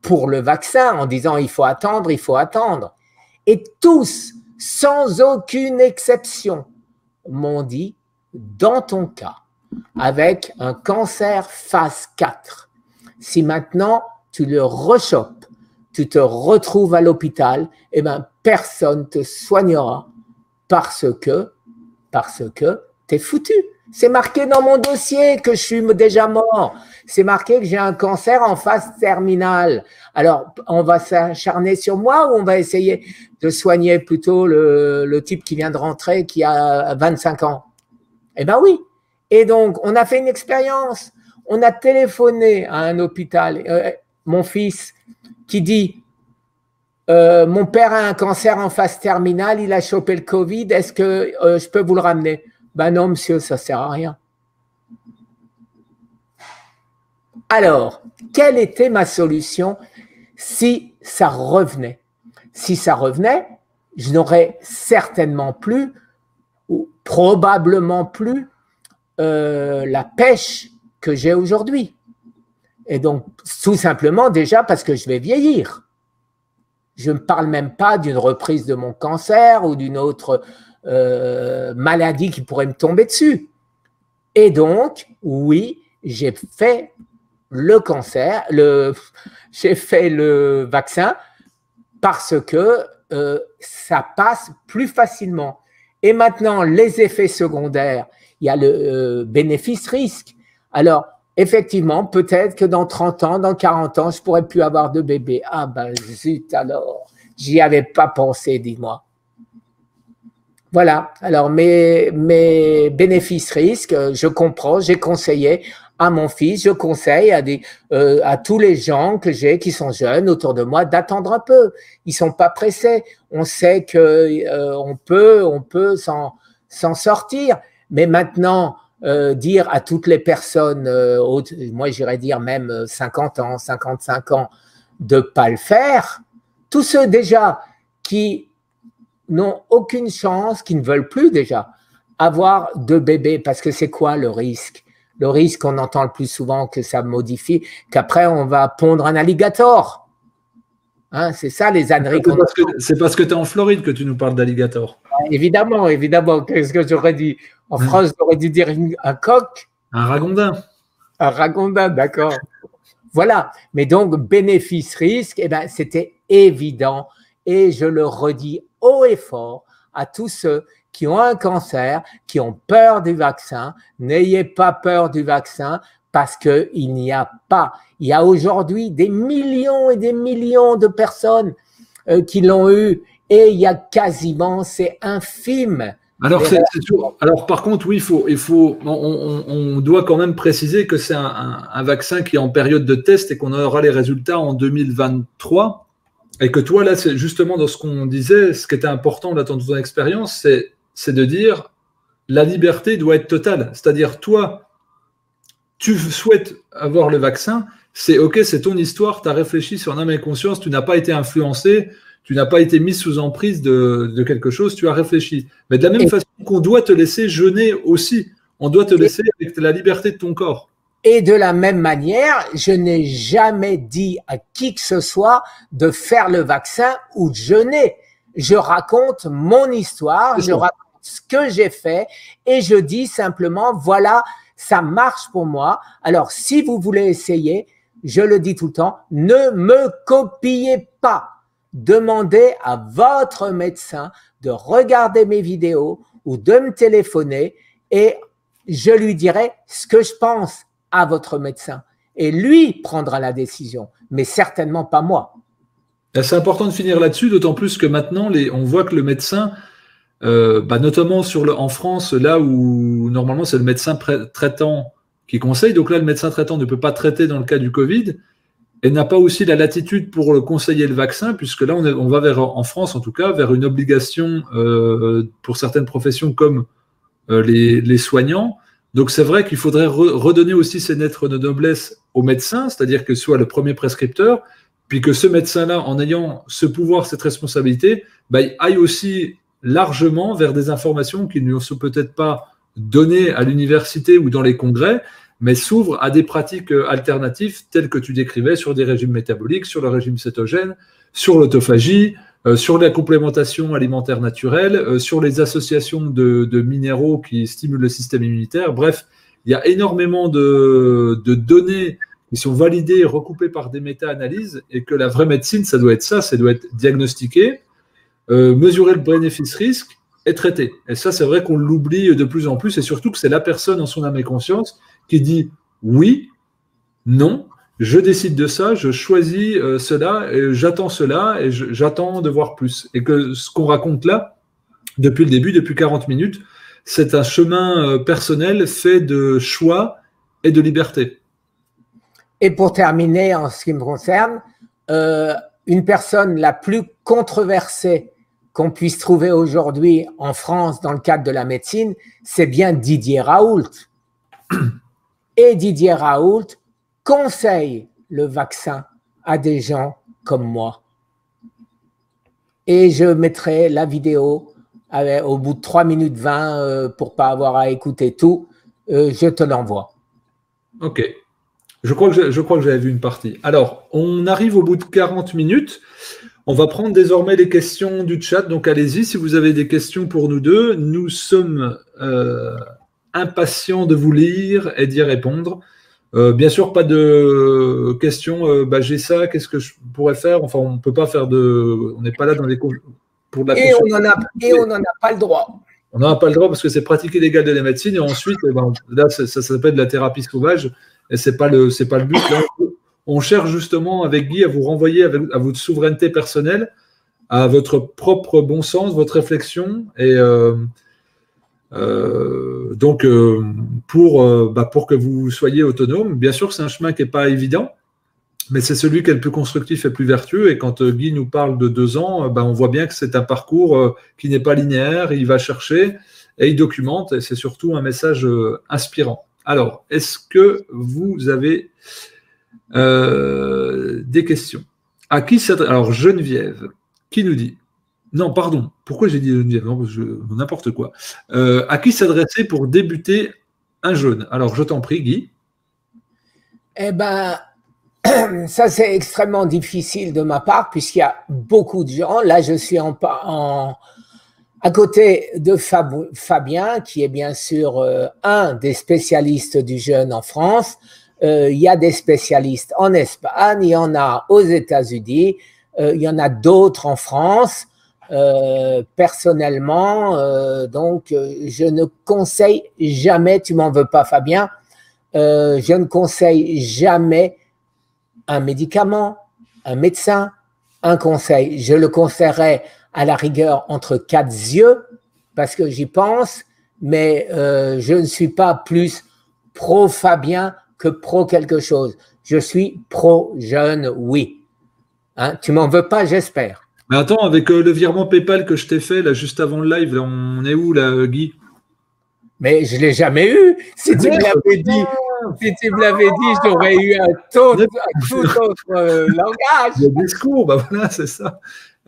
pour le vaccin en disant il faut attendre, il faut attendre. Et tous, sans aucune exception, m'ont dit, dans ton cas, avec un cancer phase quatre, si maintenant tu le rechopes, tu te retrouves à l'hôpital, eh bien, personne ne te soignera parce que, parce que t'es foutu. C'est marqué dans mon dossier que je suis déjà mort. C'est marqué que j'ai un cancer en phase terminale. Alors, on va s'acharner sur moi ou on va essayer de soigner plutôt le, le type qui vient de rentrer, qui a vingt-cinq ans? Eh bien oui. Et donc, on a fait une expérience. On a téléphoné à un hôpital. Euh, mon fils qui dit euh, « Mon père a un cancer en phase terminale, il a chopé le Covid, est-ce que euh, je peux vous le ramener ?» Ben non, monsieur, ça ne sert à rien. Alors, quelle était ma solution si ça revenait? Si ça revenait, je n'aurais certainement plus, ou probablement plus, euh, la pêche que j'ai aujourd'hui. Et donc, tout simplement, déjà parce que je vais vieillir. Je ne parle même pas d'une reprise de mon cancer ou d'une autre... Euh, maladie qui pourrait me tomber dessus. Et donc, oui, j'ai fait le cancer, le, j'ai fait le vaccin parce que euh, ça passe plus facilement. Et maintenant, les effets secondaires, il y a le euh, bénéfice-risque. Alors, effectivement, peut-être que dans trente ans, dans quarante ans, je ne pourrais plus avoir de bébé. Ah ben zut alors, j'y avais pas pensé, dis-moi. Voilà, alors mes, mes bénéfices-risques, je comprends, j'ai conseillé à mon fils, je conseille à, des, euh, à tous les gens que j'ai qui sont jeunes autour de moi d'attendre un peu. Ils ne sont pas pressés, on sait qu'on euh, peut, on peut s'en, s'en sortir, mais maintenant, euh, dire à toutes les personnes, euh, autres, moi j'irais dire même cinquante ans, cinquante-cinq ans, de ne pas le faire, tous ceux déjà qui... n'ont aucune chance, qui ne veulent plus déjà avoir de bébé, parce que c'est quoi le risque? Le risque, on entend le plus souvent que ça modifie, qu'après on va pondre un alligator. Hein, c'est ça les âneries. C'est parce que tu es en Floride que tu nous parles d'alligator. Ah, évidemment, évidemment. Qu'est-ce que j'aurais dit? En France, j'aurais dû dire une, un coq. Un ragondin. Un ragondin, d'accord. Voilà. Mais donc, bénéfice-risque, eh ben, c'était évident. Et je le redis haut et fort à tous ceux qui ont un cancer, qui ont peur du vaccin. N'ayez pas peur du vaccin parce qu'il n'y a pas. Il y a aujourd'hui des millions et des millions de personnes euh, qui l'ont eu et il y a quasiment, c'est infime. Alors, c'est, c'est sûr. Alors par contre, oui, il faut, il faut, on, on, on doit quand même préciser que c'est un, un, un vaccin qui est en période de test et qu'on aura les résultats en deux mille vingt-trois. Et que toi, là, c'est justement dans ce qu'on disait, ce qui était important là, dans ton expérience, c'est, c'est de dire la liberté doit être totale. C'est-à-dire, toi, tu souhaites avoir le vaccin, c'est OK, c'est ton histoire, tu as réfléchi sur un âme et conscience, tu n'as pas été influencé, tu n'as pas été mis sous emprise de, de quelque chose, tu as réfléchi. Mais de la même et façon qu'on doit te laisser jeûner aussi, on doit te laisser avec la liberté de ton corps. Et de la même manière, je n'ai jamais dit à qui que ce soit de faire le vaccin ou de jeûner. Je raconte mon histoire, je raconte ce que j'ai fait et je dis simplement, voilà, ça marche pour moi. Alors, si vous voulez essayer, je le dis tout le temps, ne me copiez pas. Demandez à votre médecin de regarder mes vidéos ou de me téléphoner et je lui dirai ce que je pense à votre médecin. Et lui prendra la décision, mais certainement pas moi. C'est important de finir là-dessus, d'autant plus que maintenant, les, on voit que le médecin, euh, bah notamment sur le, en France, là où normalement c'est le médecin traitant qui conseille, donc là le médecin traitant ne peut pas traiter dans le cas du Covid, et n'a pas aussi la latitude pour conseiller le vaccin, puisque là, on, est, on va vers, en France en tout cas, vers une obligation euh, pour certaines professions comme euh, les, les soignants. Donc, c'est vrai qu'il faudrait re redonner aussi ces lettres de noblesse aux médecins, c'est-à-dire que soit le premier prescripteur, puis que ce médecin-là, en ayant ce pouvoir, cette responsabilité, bah, il aille aussi largement vers des informations qui ne lui sont peut-être pas données à l'université ou dans les congrès, mais s'ouvre à des pratiques alternatives telles que tu décrivais sur des régimes métaboliques, sur le régime cétogène, sur l'autophagie, euh, sur la complémentation alimentaire naturelle, euh, sur les associations de, de minéraux qui stimulent le système immunitaire. Bref, il y a énormément de, de données qui sont validées, recoupées par des méta-analyses et que la vraie médecine, ça doit être ça, ça doit être diagnostiqué, euh, mesurer le bénéfice-risque et traiter. Et ça, c'est vrai qu'on l'oublie de plus en plus et surtout que c'est la personne en son âme et conscience qui dit oui, non, je décide de ça, je choisis euh, cela, j'attends cela et j'attends de voir plus. Et que ce qu'on raconte là, depuis le début, depuis quarante minutes, c'est un chemin euh, personnel fait de choix et de liberté. Et pour terminer, en ce qui me concerne, euh, une personne la plus controversée qu'on puisse trouver aujourd'hui en France dans le cadre de la médecine, c'est bien Didier Raoult. Et Didier Raoult conseille le vaccin à des gens comme moi. Et je mettrai la vidéo avec, au bout de trois minutes vingt euh, pour ne pas avoir à écouter tout. Euh, je te l'envoie. Ok. Je crois que j'avais vu une partie. Alors, on arrive au bout de quarante minutes. On va prendre désormais les questions du chat. Donc, allez-y, si vous avez des questions pour nous deux. Nous sommes... Euh, impatient de vous lire et d'y répondre. Euh, bien sûr, pas de questions, euh, bah, j'ai ça, qu'est-ce que je pourrais faire? Enfin, on ne peut pas faire de... On n'est pas là dans les... Pour la et on n'en a, a pas le droit. On n'en a pas le droit parce que c'est pratique illégale de la médecine et ensuite, eh ben, là, ça, ça s'appelle de la thérapie sauvage et ce n'est pas, pas le but. Là, on cherche justement avec Guy à vous renvoyer avec, à votre souveraineté personnelle, à votre propre bon sens, votre réflexion et... Euh, Euh, donc, euh, pour, euh, bah, pour que vous soyez autonome, bien sûr, c'est un chemin qui n'est pas évident, mais c'est celui qui est le plus constructif et le plus vertueux. Et quand euh, Guy nous parle de deux ans, euh, bah, on voit bien que c'est un parcours euh, qui n'est pas linéaire. Il va chercher et il documente. Et c'est surtout un message euh, inspirant. Alors, est-ce que vous avez euh, des questions? À qui s'adresse? Alors, Geneviève, qui nous dit? Non, pardon. Pourquoi j'ai dit n'importe quoi. Euh, à qui s'adresser pour débuter un jeûne? Alors, je t'en prie, Guy. Eh bien, ça, c'est extrêmement difficile de ma part puisqu'il y a beaucoup de gens. Là, je suis en, en, à côté de Fab, Fabien, qui est bien sûr euh, un des spécialistes du jeûne en France. Euh, il y a des spécialistes en Espagne, il y en a aux États-Unis, euh, il y en a d'autres en France. Euh, personnellement, euh, donc euh, je ne conseille jamais, tu m'en veux pas Fabien, euh, je ne conseille jamais un médicament, un médecin, un conseil. Je le conseillerais à la rigueur entre quatre yeux parce que j'y pense, mais euh, je ne suis pas plus pro Fabien que pro quelque chose. Je suis pro jeune, oui. Hein, tu m'en veux pas, j'espère. Mais attends, avec euh, le virement PayPal que je t'ai fait là juste avant le live, là, on est où là, euh, Guy? Mais je ne l'ai jamais eu. Si tu me l'avais dit, si tu me l'avais dit, j'aurais eu un, taux, un tout autre euh, langage. Le discours, bah voilà, c'est ça.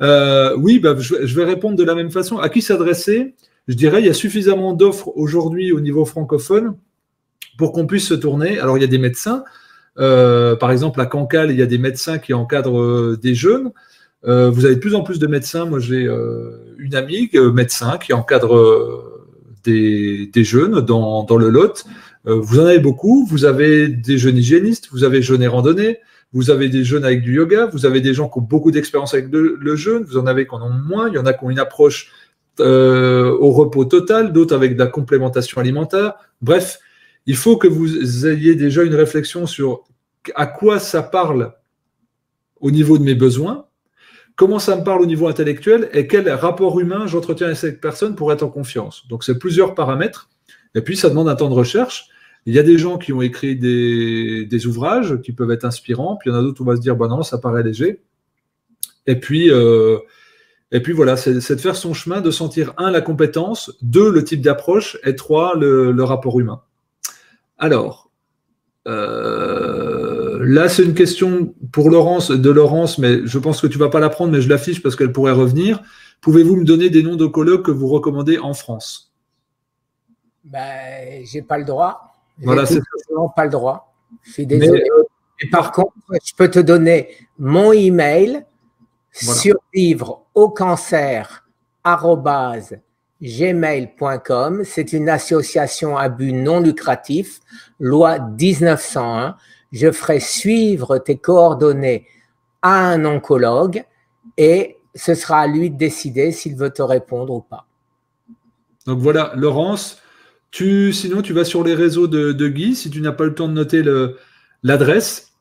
Euh, oui, bah, je, je vais répondre de la même façon. À qui s'adresser? Je dirais il y a suffisamment d'offres aujourd'hui au niveau francophone pour qu'on puisse se tourner. Alors, il y a des médecins. Euh, par exemple, à Cancale, il y a des médecins qui encadrent euh, des jeunes. Euh, vous avez de plus en plus de médecins. Moi, j'ai euh, une amie, euh, médecin, qui encadre euh, des, des jeunes dans, dans le Lot. Euh, vous en avez beaucoup. Vous avez des jeunes hygiénistes, vous avez jeunes et randonnées, vous avez des jeunes avec du yoga, vous avez des gens qui ont beaucoup d'expérience avec le, le jeûne, vous en avez qui en ont moins, il y en a qui ont une approche euh, au repos total, d'autres avec de la complémentation alimentaire. Bref, il faut que vous ayez déjà une réflexion sur à quoi ça parle au niveau de mes besoins, comment ça me parle au niveau intellectuel et quel rapport humain j'entretiens avec cette personne pour être en confiance. Donc, c'est plusieurs paramètres. Et puis, ça demande un temps de recherche. Il y a des gens qui ont écrit des, des ouvrages qui peuvent être inspirants, puis il y en a d'autres où on va se dire bah non, ça paraît léger. Et puis, euh, et puis voilà, c'est de faire son chemin, de sentir un, la compétence, deux, le type d'approche, et trois, le, le rapport humain. Alors, euh, là, c'est une question pour Laurence, de Laurence, mais je pense que tu ne vas pas la prendre, mais je l'affiche parce qu'elle pourrait revenir. Pouvez-vous me donner des noms de colloques que vous recommandez en France? Ben, j'ai pas le droit. Voilà, c'est vraiment pas le droit. Je suis désolé. Mais, euh, Et par contre, je peux te donner mon email voilà. survivre au cancer arobase gmail point com. C'est une association à but non lucratif, loi mille neuf cent un. Je ferai suivre tes coordonnées à un oncologue et ce sera à lui de décider s'il veut te répondre ou pas. Donc voilà, Laurence. Tu, sinon, tu vas sur les réseaux de, de Guy, si tu n'as pas le temps de noter l'adresse,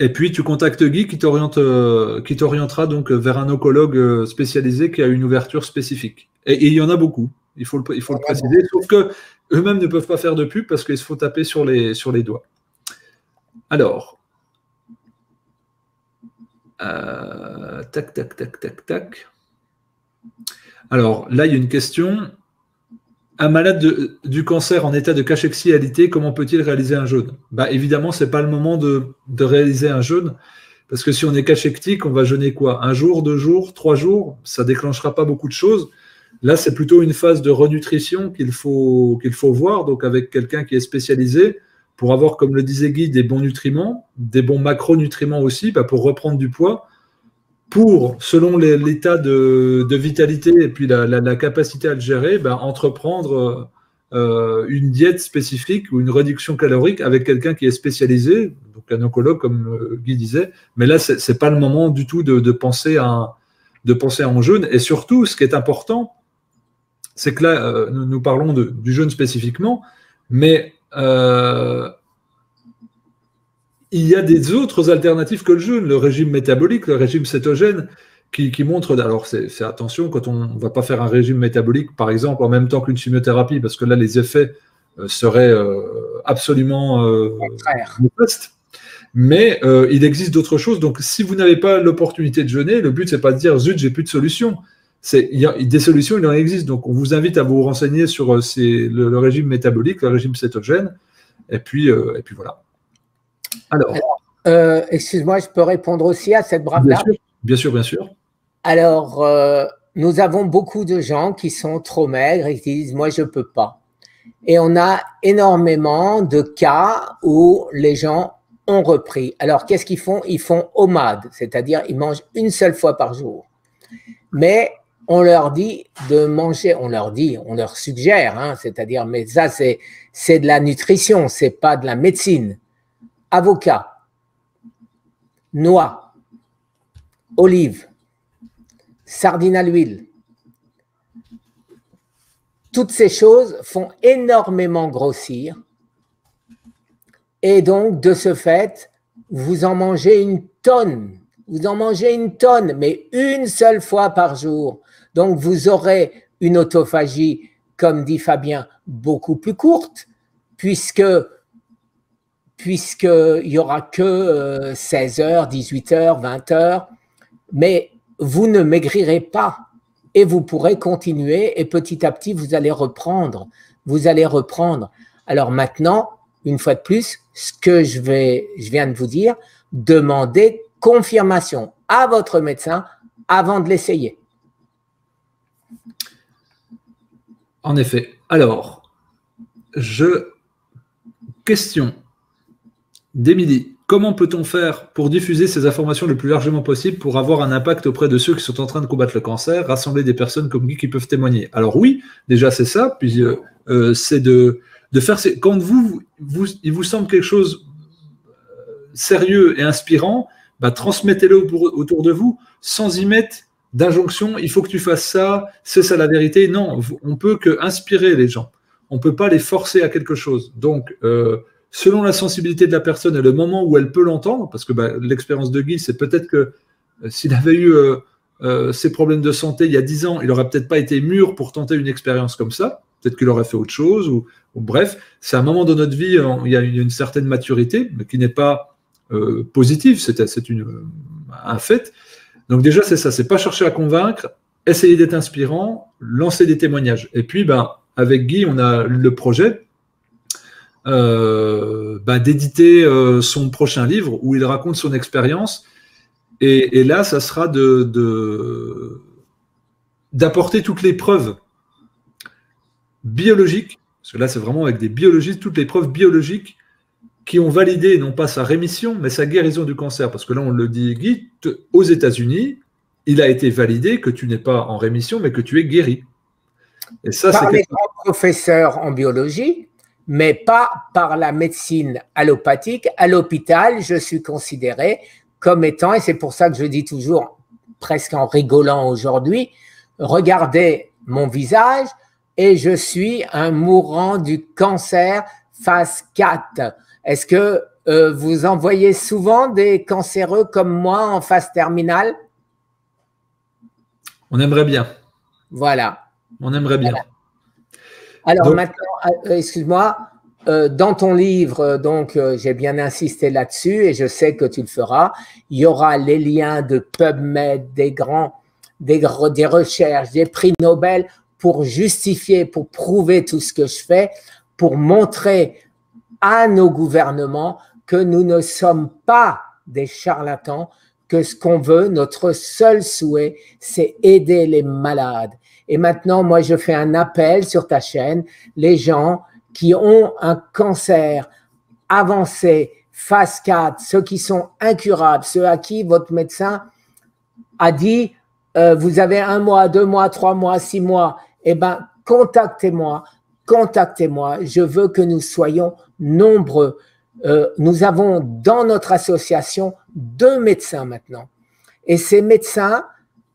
et puis tu contactes Guy qui t'orientera donc vers un oncologue spécialisé qui a une ouverture spécifique. Et, et il y en a beaucoup, il faut le, il faut le préciser, sauf qu'eux-mêmes ne peuvent pas faire de pub parce qu'ils se font taper sur les, sur les doigts. Alors, euh, tac, tac, tac, tac, tac. Alors, là, il y a une question... Un malade de, du cancer en état de cachexialité, comment peut-il réaliser un jeûne? Bah, évidemment, ce n'est pas le moment de, de réaliser un jeûne, parce que si on est cachectique, on va jeûner quoi? Un jour, deux jours, trois jours, ça ne déclenchera pas beaucoup de choses. Là, c'est plutôt une phase de renutrition qu'il faut, qu'il faut voir, donc avec quelqu'un qui est spécialisé, pour avoir, comme le disait Guy, des bons nutriments, des bons macronutriments aussi, bah, pour reprendre du poids, pour, selon l'état de, de vitalité et puis la, la, la capacité à le gérer, ben, entreprendre euh, une diète spécifique ou une réduction calorique avec quelqu'un qui est spécialisé, donc un oncologue comme Guy disait, mais là, ce n'est pas le moment du tout de, de penser à un, de penser à un jeûne. Et surtout, ce qui est important, c'est que là, euh, nous, nous parlons de, du jeûne spécifiquement, mais euh, il y a des autres alternatives que le jeûne, le régime métabolique, le régime cétogène, qui, qui montre... Alors, c'est attention, quand on ne va pas faire un régime métabolique, par exemple, en même temps qu'une chimiothérapie, parce que là, les effets euh, seraient euh, absolument euh, néfastes. Mais euh, il existe d'autres choses. Donc, si vous n'avez pas l'opportunité de jeûner, le but, ce n'est pas de dire « zut, j'ai plus de solution ». Des solutions, il en existe. Donc, on vous invite à vous renseigner sur euh, ces, le, le régime métabolique, le régime cétogène, et puis, euh, et puis voilà. Alors, Alors euh, excuse-moi, je peux répondre aussi à cette brave dame. Bien sûr, bien sûr. Alors, euh, nous avons beaucoup de gens qui sont trop maigres et qui disent « moi, je ne peux pas ». Et on a énormément de cas où les gens ont repris. Alors, qu'est-ce qu'ils font? Ils font O M A D, c'est-à-dire ils mangent une seule fois par jour. Mais on leur dit de manger, on leur dit, on leur suggère, hein, c'est-à-dire, mais ça, c'est de la nutrition, ce n'est pas de la médecine. Avocat, noix, olive, sardine à l'huile. Toutes ces choses font énormément grossir. Et donc, de ce fait, vous en mangez une tonne. Vous en mangez une tonne, mais une seule fois par jour. Donc, vous aurez une autophagie, comme dit Fabien, beaucoup plus courte, puisque... puisqu'il n'y aura que seize heures, dix-huit heures, vingt heures, mais vous ne maigrirez pas et vous pourrez continuer et petit à petit, vous allez reprendre. Vous allez reprendre. Alors maintenant, une fois de plus, ce que je, vais, je viens de vous dire, demandez confirmation à votre médecin, avant de l'essayer. En effet. Alors, je... question d'Emilie. Comment peut-on faire pour diffuser ces informations le plus largement possible pour avoir un impact auprès de ceux qui sont en train de combattre le cancer, rassembler des personnes comme Guy qui peuvent témoigner? Alors oui, déjà c'est ça, puis euh, euh, c'est de, de faire... Ces... Quand vous, vous, il vous semble quelque chose sérieux et inspirant, bah, transmettez-le autour de vous sans y mettre d'injonction, il faut que tu fasses ça, c'est ça la vérité. Non, on peut que inspirer les gens. On ne peut pas les forcer à quelque chose. Donc, euh, selon la sensibilité de la personne et le moment où elle peut l'entendre, parce que bah, l'expérience de Guy, c'est peut-être que euh, s'il avait eu euh, euh, ses problèmes de santé il y a dix ans, il n'aurait peut-être pas été mûr pour tenter une expérience comme ça. Peut-être qu'il aurait fait autre chose. Ou, ou bref, c'est un moment de notre vie, euh, il y a une, une certaine maturité, mais qui n'est pas euh, positive. C'est, c'est une, euh, un fait. Donc déjà, c'est ça. C'est pas chercher à convaincre, essayer d'être inspirant, lancer des témoignages. Et puis, bah, avec Guy, on a le projet euh, bah, d'éditer euh, son prochain livre où il raconte son expérience. Et, et là, ça sera de, de, d'apporter toutes les preuves biologiques, parce que là, c'est vraiment avec des biologistes, toutes les preuves biologiques qui ont validé non pas sa rémission, mais sa guérison du cancer. Parce que là, on le dit, Guy, aux États-Unis, il a été validé que tu n'es pas en rémission, mais que tu es guéri. Et ça, par les grands professeurs en biologie, mais pas par la médecine allopathique. À l'hôpital, je suis considéré comme étant, et c'est pour ça que je dis toujours, presque en rigolant aujourd'hui, regardez mon visage et je suis un mourant du cancer phase quatre. Est-ce que euh, vous envoyez souvent des cancéreux comme moi en phase terminale? On aimerait bien. Voilà. On aimerait bien. Voilà. Alors donc, maintenant, excuse-moi, euh, dans ton livre, donc euh, j'ai bien insisté là-dessus et je sais que tu le feras, il y aura les liens de PubMed, des grands, des, des recherches, des prix Nobel pour justifier, pour prouver tout ce que je fais, pour montrer à nos gouvernements que nous ne sommes pas des charlatans, que ce qu'on veut, notre seul souhait, c'est aider les malades. Et maintenant, moi, je fais un appel sur ta chaîne. Les gens qui ont un cancer avancé, phase quatre, ceux qui sont incurables, ceux à qui votre médecin a dit euh, « vous avez un mois, deux mois, trois mois, six mois », eh bien, contactez-moi, contactez-moi. Je veux que nous soyons nombreux. Euh, nous avons dans notre association deux médecins maintenant. Et ces médecins,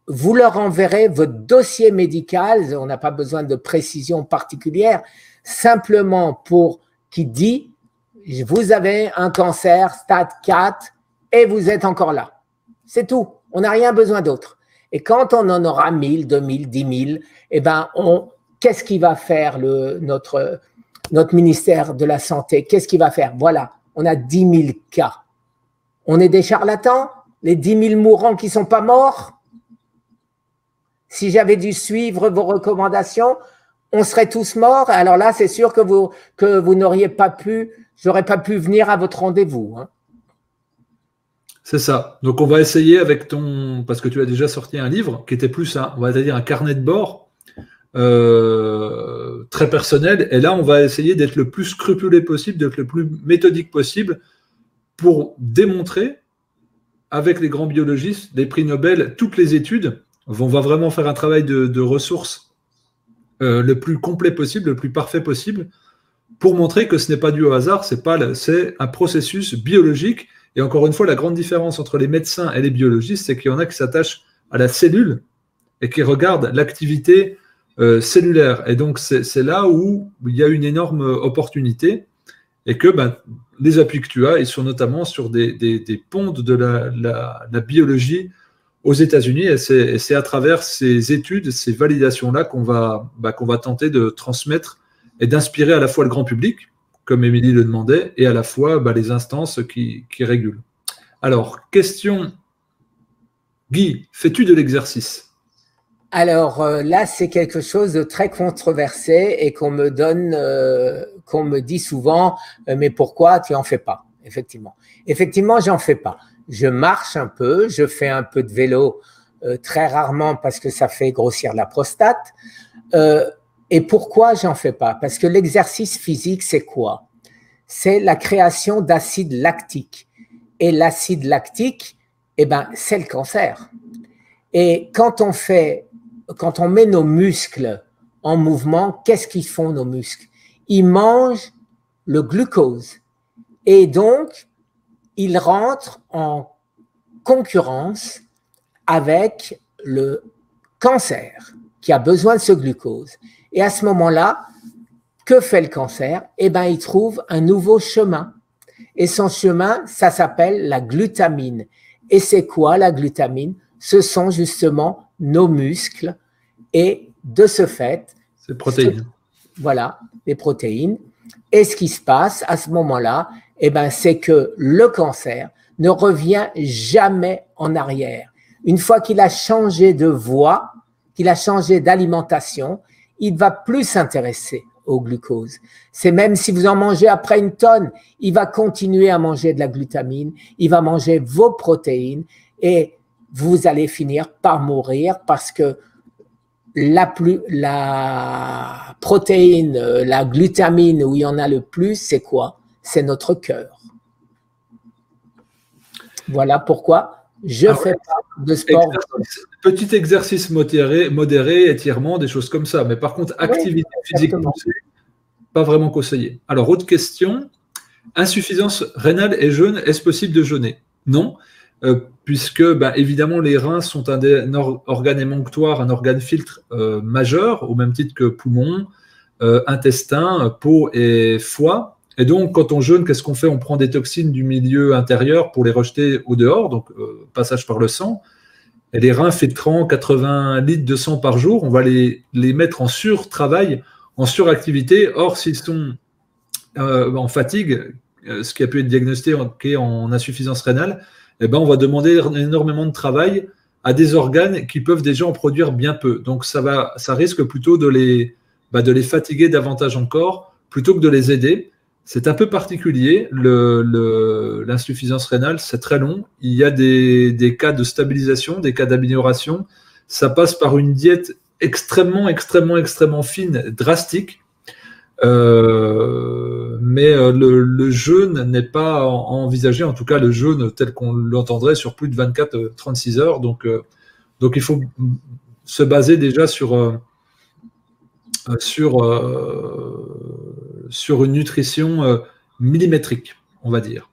vous leur enverrez votre dossier médical, on n'a pas besoin de précision particulière, simplement pour qui dit « vous avez un cancer, stade quatre, et vous êtes encore là ». C'est tout, on n'a rien besoin d'autre. Et quand on en aura mille, deux mille, dix mille, eh ben on, qu'est-ce qu'il va faire le, notre, notre ministère de la Santé? Qu'est-ce qu'il va faire? Voilà, on a dix mille cas. On est des charlatans? Les dix mille mourants qui ne sont pas morts? Si j'avais dû suivre vos recommandations, on serait tous morts. Alors là, c'est sûr que vous, que vous n'auriez pas pu, j'aurais pas pu venir à votre rendez-vous. Hein. C'est ça. Donc, on va essayer avec ton… Parce que tu as déjà sorti un livre qui était plus, un, on va dire, un carnet de bord euh, très personnel. Et là, on va essayer d'être le plus scrupuleux possible, d'être le plus méthodique possible pour démontrer avec les grands biologistes, les prix Nobel, toutes les études. On va vraiment faire un travail de, de ressources euh, le plus complet possible, le plus parfait possible, pour montrer que ce n'est pas dû au hasard, c'est pas, c'est un processus biologique. Et encore une fois, la grande différence entre les médecins et les biologistes, c'est qu'il y en a qui s'attachent à la cellule et qui regardent l'activité euh, cellulaire. Et donc, c'est là où il y a une énorme opportunité et que ben, les appuis que tu as, ils sont notamment sur des, des, des pontes de la, la, la biologie aux États-Unis, et c'est à travers ces études, ces validations-là qu'on va, bah, qu'on va tenter de transmettre et d'inspirer à la fois le grand public, comme Émilie le demandait, et à la fois bah, les instances qui, qui régulent. Alors, question, Guy, fais-tu de l'exercice? Alors euh, là, c'est quelque chose de très controversé et qu'on me donne, euh, qu'on me dit souvent, euh, mais pourquoi tu n'en fais pas? Effectivement, effectivement, j'en fais pas. Je marche un peu, je fais un peu de vélo euh, très rarement parce que ça fait grossir la prostate. Euh, et pourquoi j'en fais pas? Parce que l'exercice physique, c'est quoi? C'est la création d'acide lactique. Et l'acide lactique, eh ben, c'est le cancer. Et quand on fait, quand on met nos muscles en mouvement, qu'est-ce qu'ils font nos muscles? Ils mangent le glucose. Et donc, ils rentrent en concurrence avec le cancer qui a besoin de ce glucose. Et à ce moment-là, que fait le cancer? Eh bien, il trouve un nouveau chemin. Et son chemin, ça s'appelle la glutamine. Et c'est quoi la glutamine? Ce sont justement nos muscles. Et de ce fait… C'est les protéines. Ce, voilà, les protéines. Et ce qui se passe à ce moment-là, eh bien, c'est que le cancer ne revient jamais en arrière. Une fois qu'il a changé de voie, qu'il a changé d'alimentation, il ne va plus s'intéresser au glucose. C'est même si vous en mangez après une tonne, il va continuer à manger de la glutamine, il va manger vos protéines et vous allez finir par mourir parce que la, plus, la protéine, la glutamine où il y en a le plus, c'est quoi? C'est notre cœur. Voilà pourquoi je ah ouais. fais pas de sport. Exercice, petit exercice modéré, modéré, étirement, des choses comme ça. Mais par contre, activité oui, physique, pas vraiment conseillée. Alors, autre question. Insuffisance rénale et jeûne, est-ce possible de jeûner? Non, euh, puisque ben, évidemment, les reins sont un, des, un organe émonctoire, un organe filtre euh, majeur, au même titre que poumon, euh, intestin, peau et foie. Et donc, quand on jeûne, qu'est-ce qu'on fait? On prend des toxines du milieu intérieur pour les rejeter au dehors, donc euh, passage par le sang. Et les reins filtrant quatre-vingts litres de sang par jour, on va les, les mettre en sur-travail, en suractivité. Or, s'ils sont euh, en fatigue, ce qui a pu être diagnostiqué en insuffisance rénale, eh ben, on va demander énormément de travail à des organes qui peuvent déjà en produire bien peu. Donc, ça, va, ça risque plutôt de les, bah, de les fatiguer davantage encore, plutôt que de les aider. C'est un peu particulier, l'insuffisance rénale, c'est très long. Il y a des, des cas de stabilisation, des cas d'amélioration. Ça passe par une diète extrêmement, extrêmement, extrêmement fine, drastique. Euh, mais le, le jeûne n'est pas envisagé, en tout cas le jeûne tel qu'on l'entendrait sur plus de vingt-quatre à trente-six heures. Donc, euh, donc il faut se baser déjà sur... Euh, sur euh, sur une nutrition euh, millimétrique, on va dire.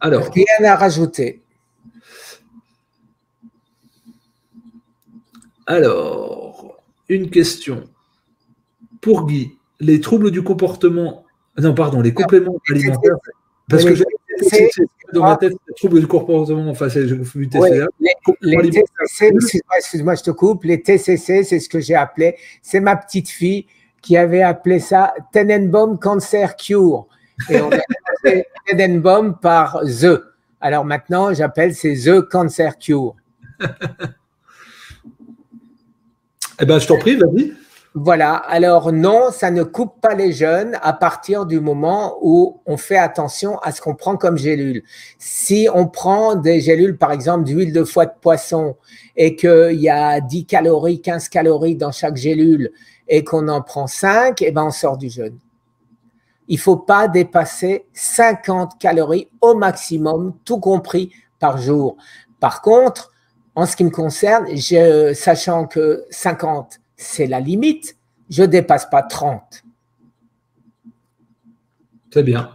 Alors, rien à rajouter. Alors, une question. Pour Guy, les troubles du comportement... Non, pardon, les compléments ah, alimentaires... Parce que j'ai dans ma tête les troubles du comportement... Enfin, c'est oui, T C C, excuse-moi, je te coupe. Les T C C, c'est ce que j'ai appelé. C'est ma petite fille qui avait appelé ça Tenenbaum Cancer Cure. Et on a appelé Tenenbaum par The. Alors maintenant, j'appelle c'est The Cancer Cure. Eh bien, je t'en prie, vas-y. Voilà. Alors non, ça ne coupe pas les jeunes à partir du moment où on fait attention à ce qu'on prend comme gélule. Si on prend des gélules, par exemple, d'huile de foie de poisson et qu'il y a dix calories, quinze calories dans chaque gélule, et qu'on en prend cinq, et ben on sort du jeûne. Il ne faut pas dépasser cinquante calories au maximum, tout compris par jour. Par contre, en ce qui me concerne, je, sachant que cinquante, c'est la limite, je ne dépasse pas trente. C'est bien.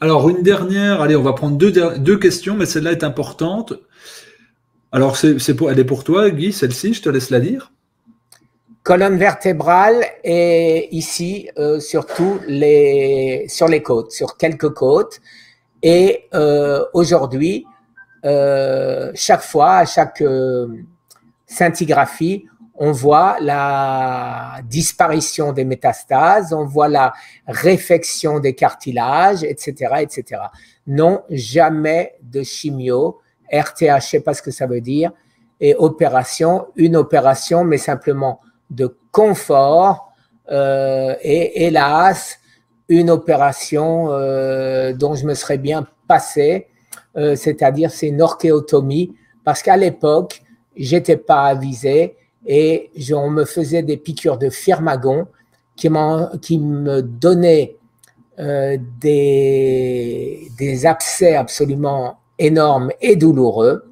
Alors, une dernière, allez, on va prendre deux, deux questions, mais celle-là est importante. Alors, c'est, c'est pour, elle est pour toi, Guy, celle-ci, je te laisse la lire. Colonne vertébrale et ici, euh, surtout les, sur les côtes, sur quelques côtes. Et euh, aujourd'hui, euh, chaque fois, à chaque euh, scintigraphie, on voit la disparition des métastases, on voit la réfection des cartilages, et cetera, et cetera. Non, jamais de chimio, R T H, je sais pas ce que ça veut dire, et opération, une opération, mais simplement de confort euh, et hélas une opération euh, dont je me serais bien passé, euh, c'est-à-dire c'est une orchéotomie parce qu'à l'époque j'étais pas avisé et je, on me faisait des piqûres de phermagon qui, qui me donnaient euh, des, des abcès absolument énormes et douloureux.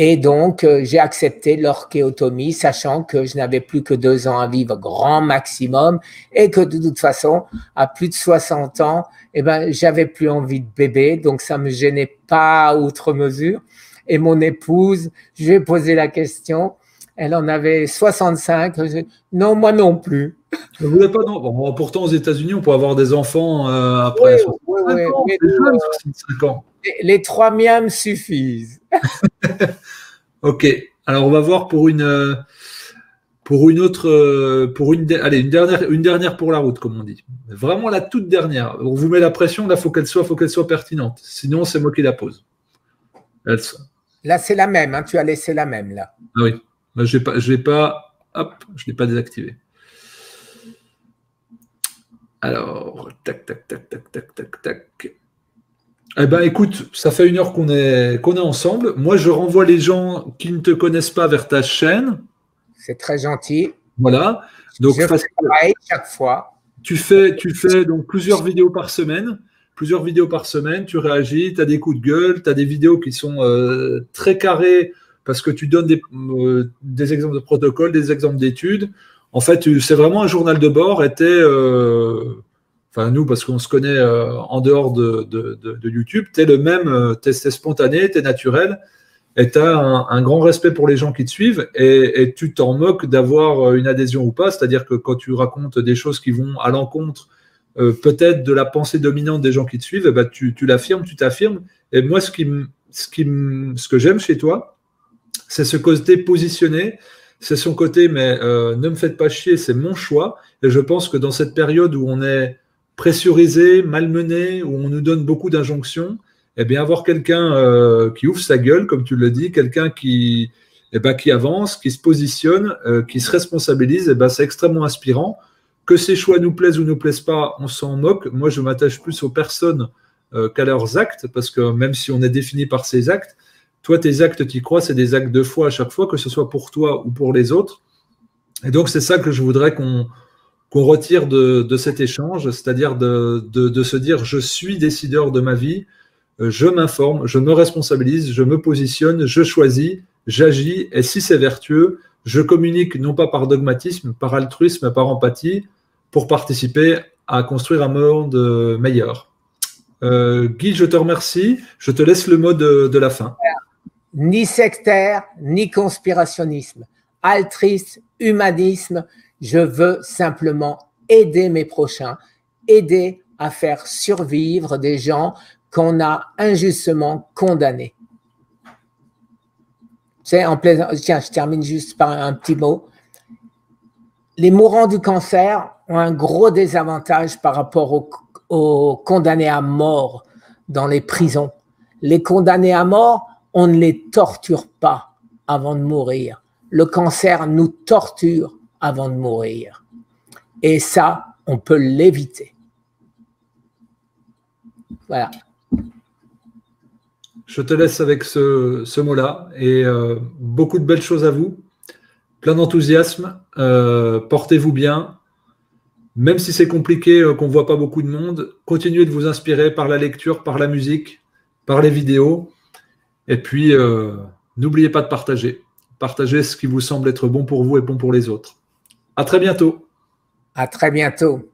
Et donc, euh, j'ai accepté l'orchéotomie, sachant que je n'avais plus que deux ans à vivre, grand maximum, et que de toute façon, à plus de soixante ans, eh ben, j'avais plus envie de bébé, donc ça me gênait pas outre mesure. Et mon épouse, je lui ai posé la question, elle en avait soixante-cinq, je, non, moi non plus. Je ne voulais pas, non. Bon, pourtant, aux États-Unis, on peut avoir des enfants euh, après oui, soixante-cinq oui, ans, oui, déjà, euh, soixante-cinq ans. Les trois miens me suffisent. Ok. Alors on va voir pour une pour une autre pour une allez une dernière une dernière pour la route comme on dit. Vraiment la toute dernière. On vous met la pression là, faut qu'elle soit faut qu'elle soit pertinente. Sinon c'est moi qui la pose. Elle... Là c'est la même. Hein, tu as laissé la même là. Ah oui. Là, j'ai pas j'ai pas hop je l'ai pas désactivée. Alors tac tac tac tac tac tac tac. Eh ben, écoute, ça fait une heure qu'on est, qu'on est ensemble. Moi, je renvoie les gens qui ne te connaissent pas vers ta chaîne. C'est très gentil. Voilà. Donc, je fais pareil chaque fois. Tu fais, tu fais donc plusieurs vidéos par semaine. Plusieurs vidéos par semaine, tu réagis, tu as des coups de gueule, tu as des vidéos qui sont euh, très carrées parce que tu donnes des, euh, des exemples de protocoles, des exemples d'études. En fait, c'est vraiment un journal de bord et tu es... Euh, Enfin, nous, parce qu'on se connaît euh, en dehors de, de, de, de YouTube, tu es le même, euh, tu es, es spontané, tu es naturel, et tu as un, un grand respect pour les gens qui te suivent, et, et tu t'en moques d'avoir une adhésion ou pas, c'est-à-dire que quand tu racontes des choses qui vont à l'encontre euh, peut-être de la pensée dominante des gens qui te suivent, eh ben, tu l'affirmes, tu t'affirmes. Et moi, ce, qui ce, qui ce que j'aime chez toi, c'est ce côté positionné, c'est son côté, mais euh, ne me faites pas chier, c'est mon choix, et je pense que dans cette période où on est pressurisé, malmené, où on nous donne beaucoup d'injonctions, eh bien avoir quelqu'un euh, qui ouvre sa gueule, comme tu le dis, quelqu'un qui, eh bien, qui avance, qui se positionne, euh, qui se responsabilise, eh bien, c'est extrêmement inspirant. Que ces choix nous plaisent ou nous plaisent pas, on s'en moque. Moi, je m'attache plus aux personnes euh, qu'à leurs actes, parce que même si on est défini par ces actes, toi, tes actes, tu y crois, c'est des actes de foi à chaque fois, que ce soit pour toi ou pour les autres. Et donc, c'est ça que je voudrais qu'on... qu'on retire de, de cet échange, c'est-à-dire de, de, de se dire « je suis décideur de ma vie, je m'informe, je me responsabilise, je me positionne, je choisis, j'agis, et si c'est vertueux, je communique non pas par dogmatisme, par altruisme, par empathie, pour participer à construire un monde meilleur. Euh, » Guy, je te remercie, je te laisse le mot de, de la fin. Ni sectaire, ni conspirationnisme, altruisme, humanisme. Je veux simplement aider mes prochains, aider à faire survivre des gens qu'on a injustement condamnés. C'est en plaisant. Tiens, je termine juste par un petit mot. Les mourants du cancer ont un gros désavantage par rapport aux, aux condamnés à mort dans les prisons. Les condamnés à mort, on ne les torture pas avant de mourir. Le cancer nous torture avant de mourir. Et ça, on peut l'éviter. Voilà. Je te laisse avec ce, ce mot-là et euh, beaucoup de belles choses à vous. Plein d'enthousiasme. Euh, portez-vous bien. Même si c'est compliqué, euh, qu'on ne voit pas beaucoup de monde, continuez de vous inspirer par la lecture, par la musique, par les vidéos. Et puis, euh, n'oubliez pas de partager. Partagez ce qui vous semble être bon pour vous et bon pour les autres. À très bientôt. À très bientôt.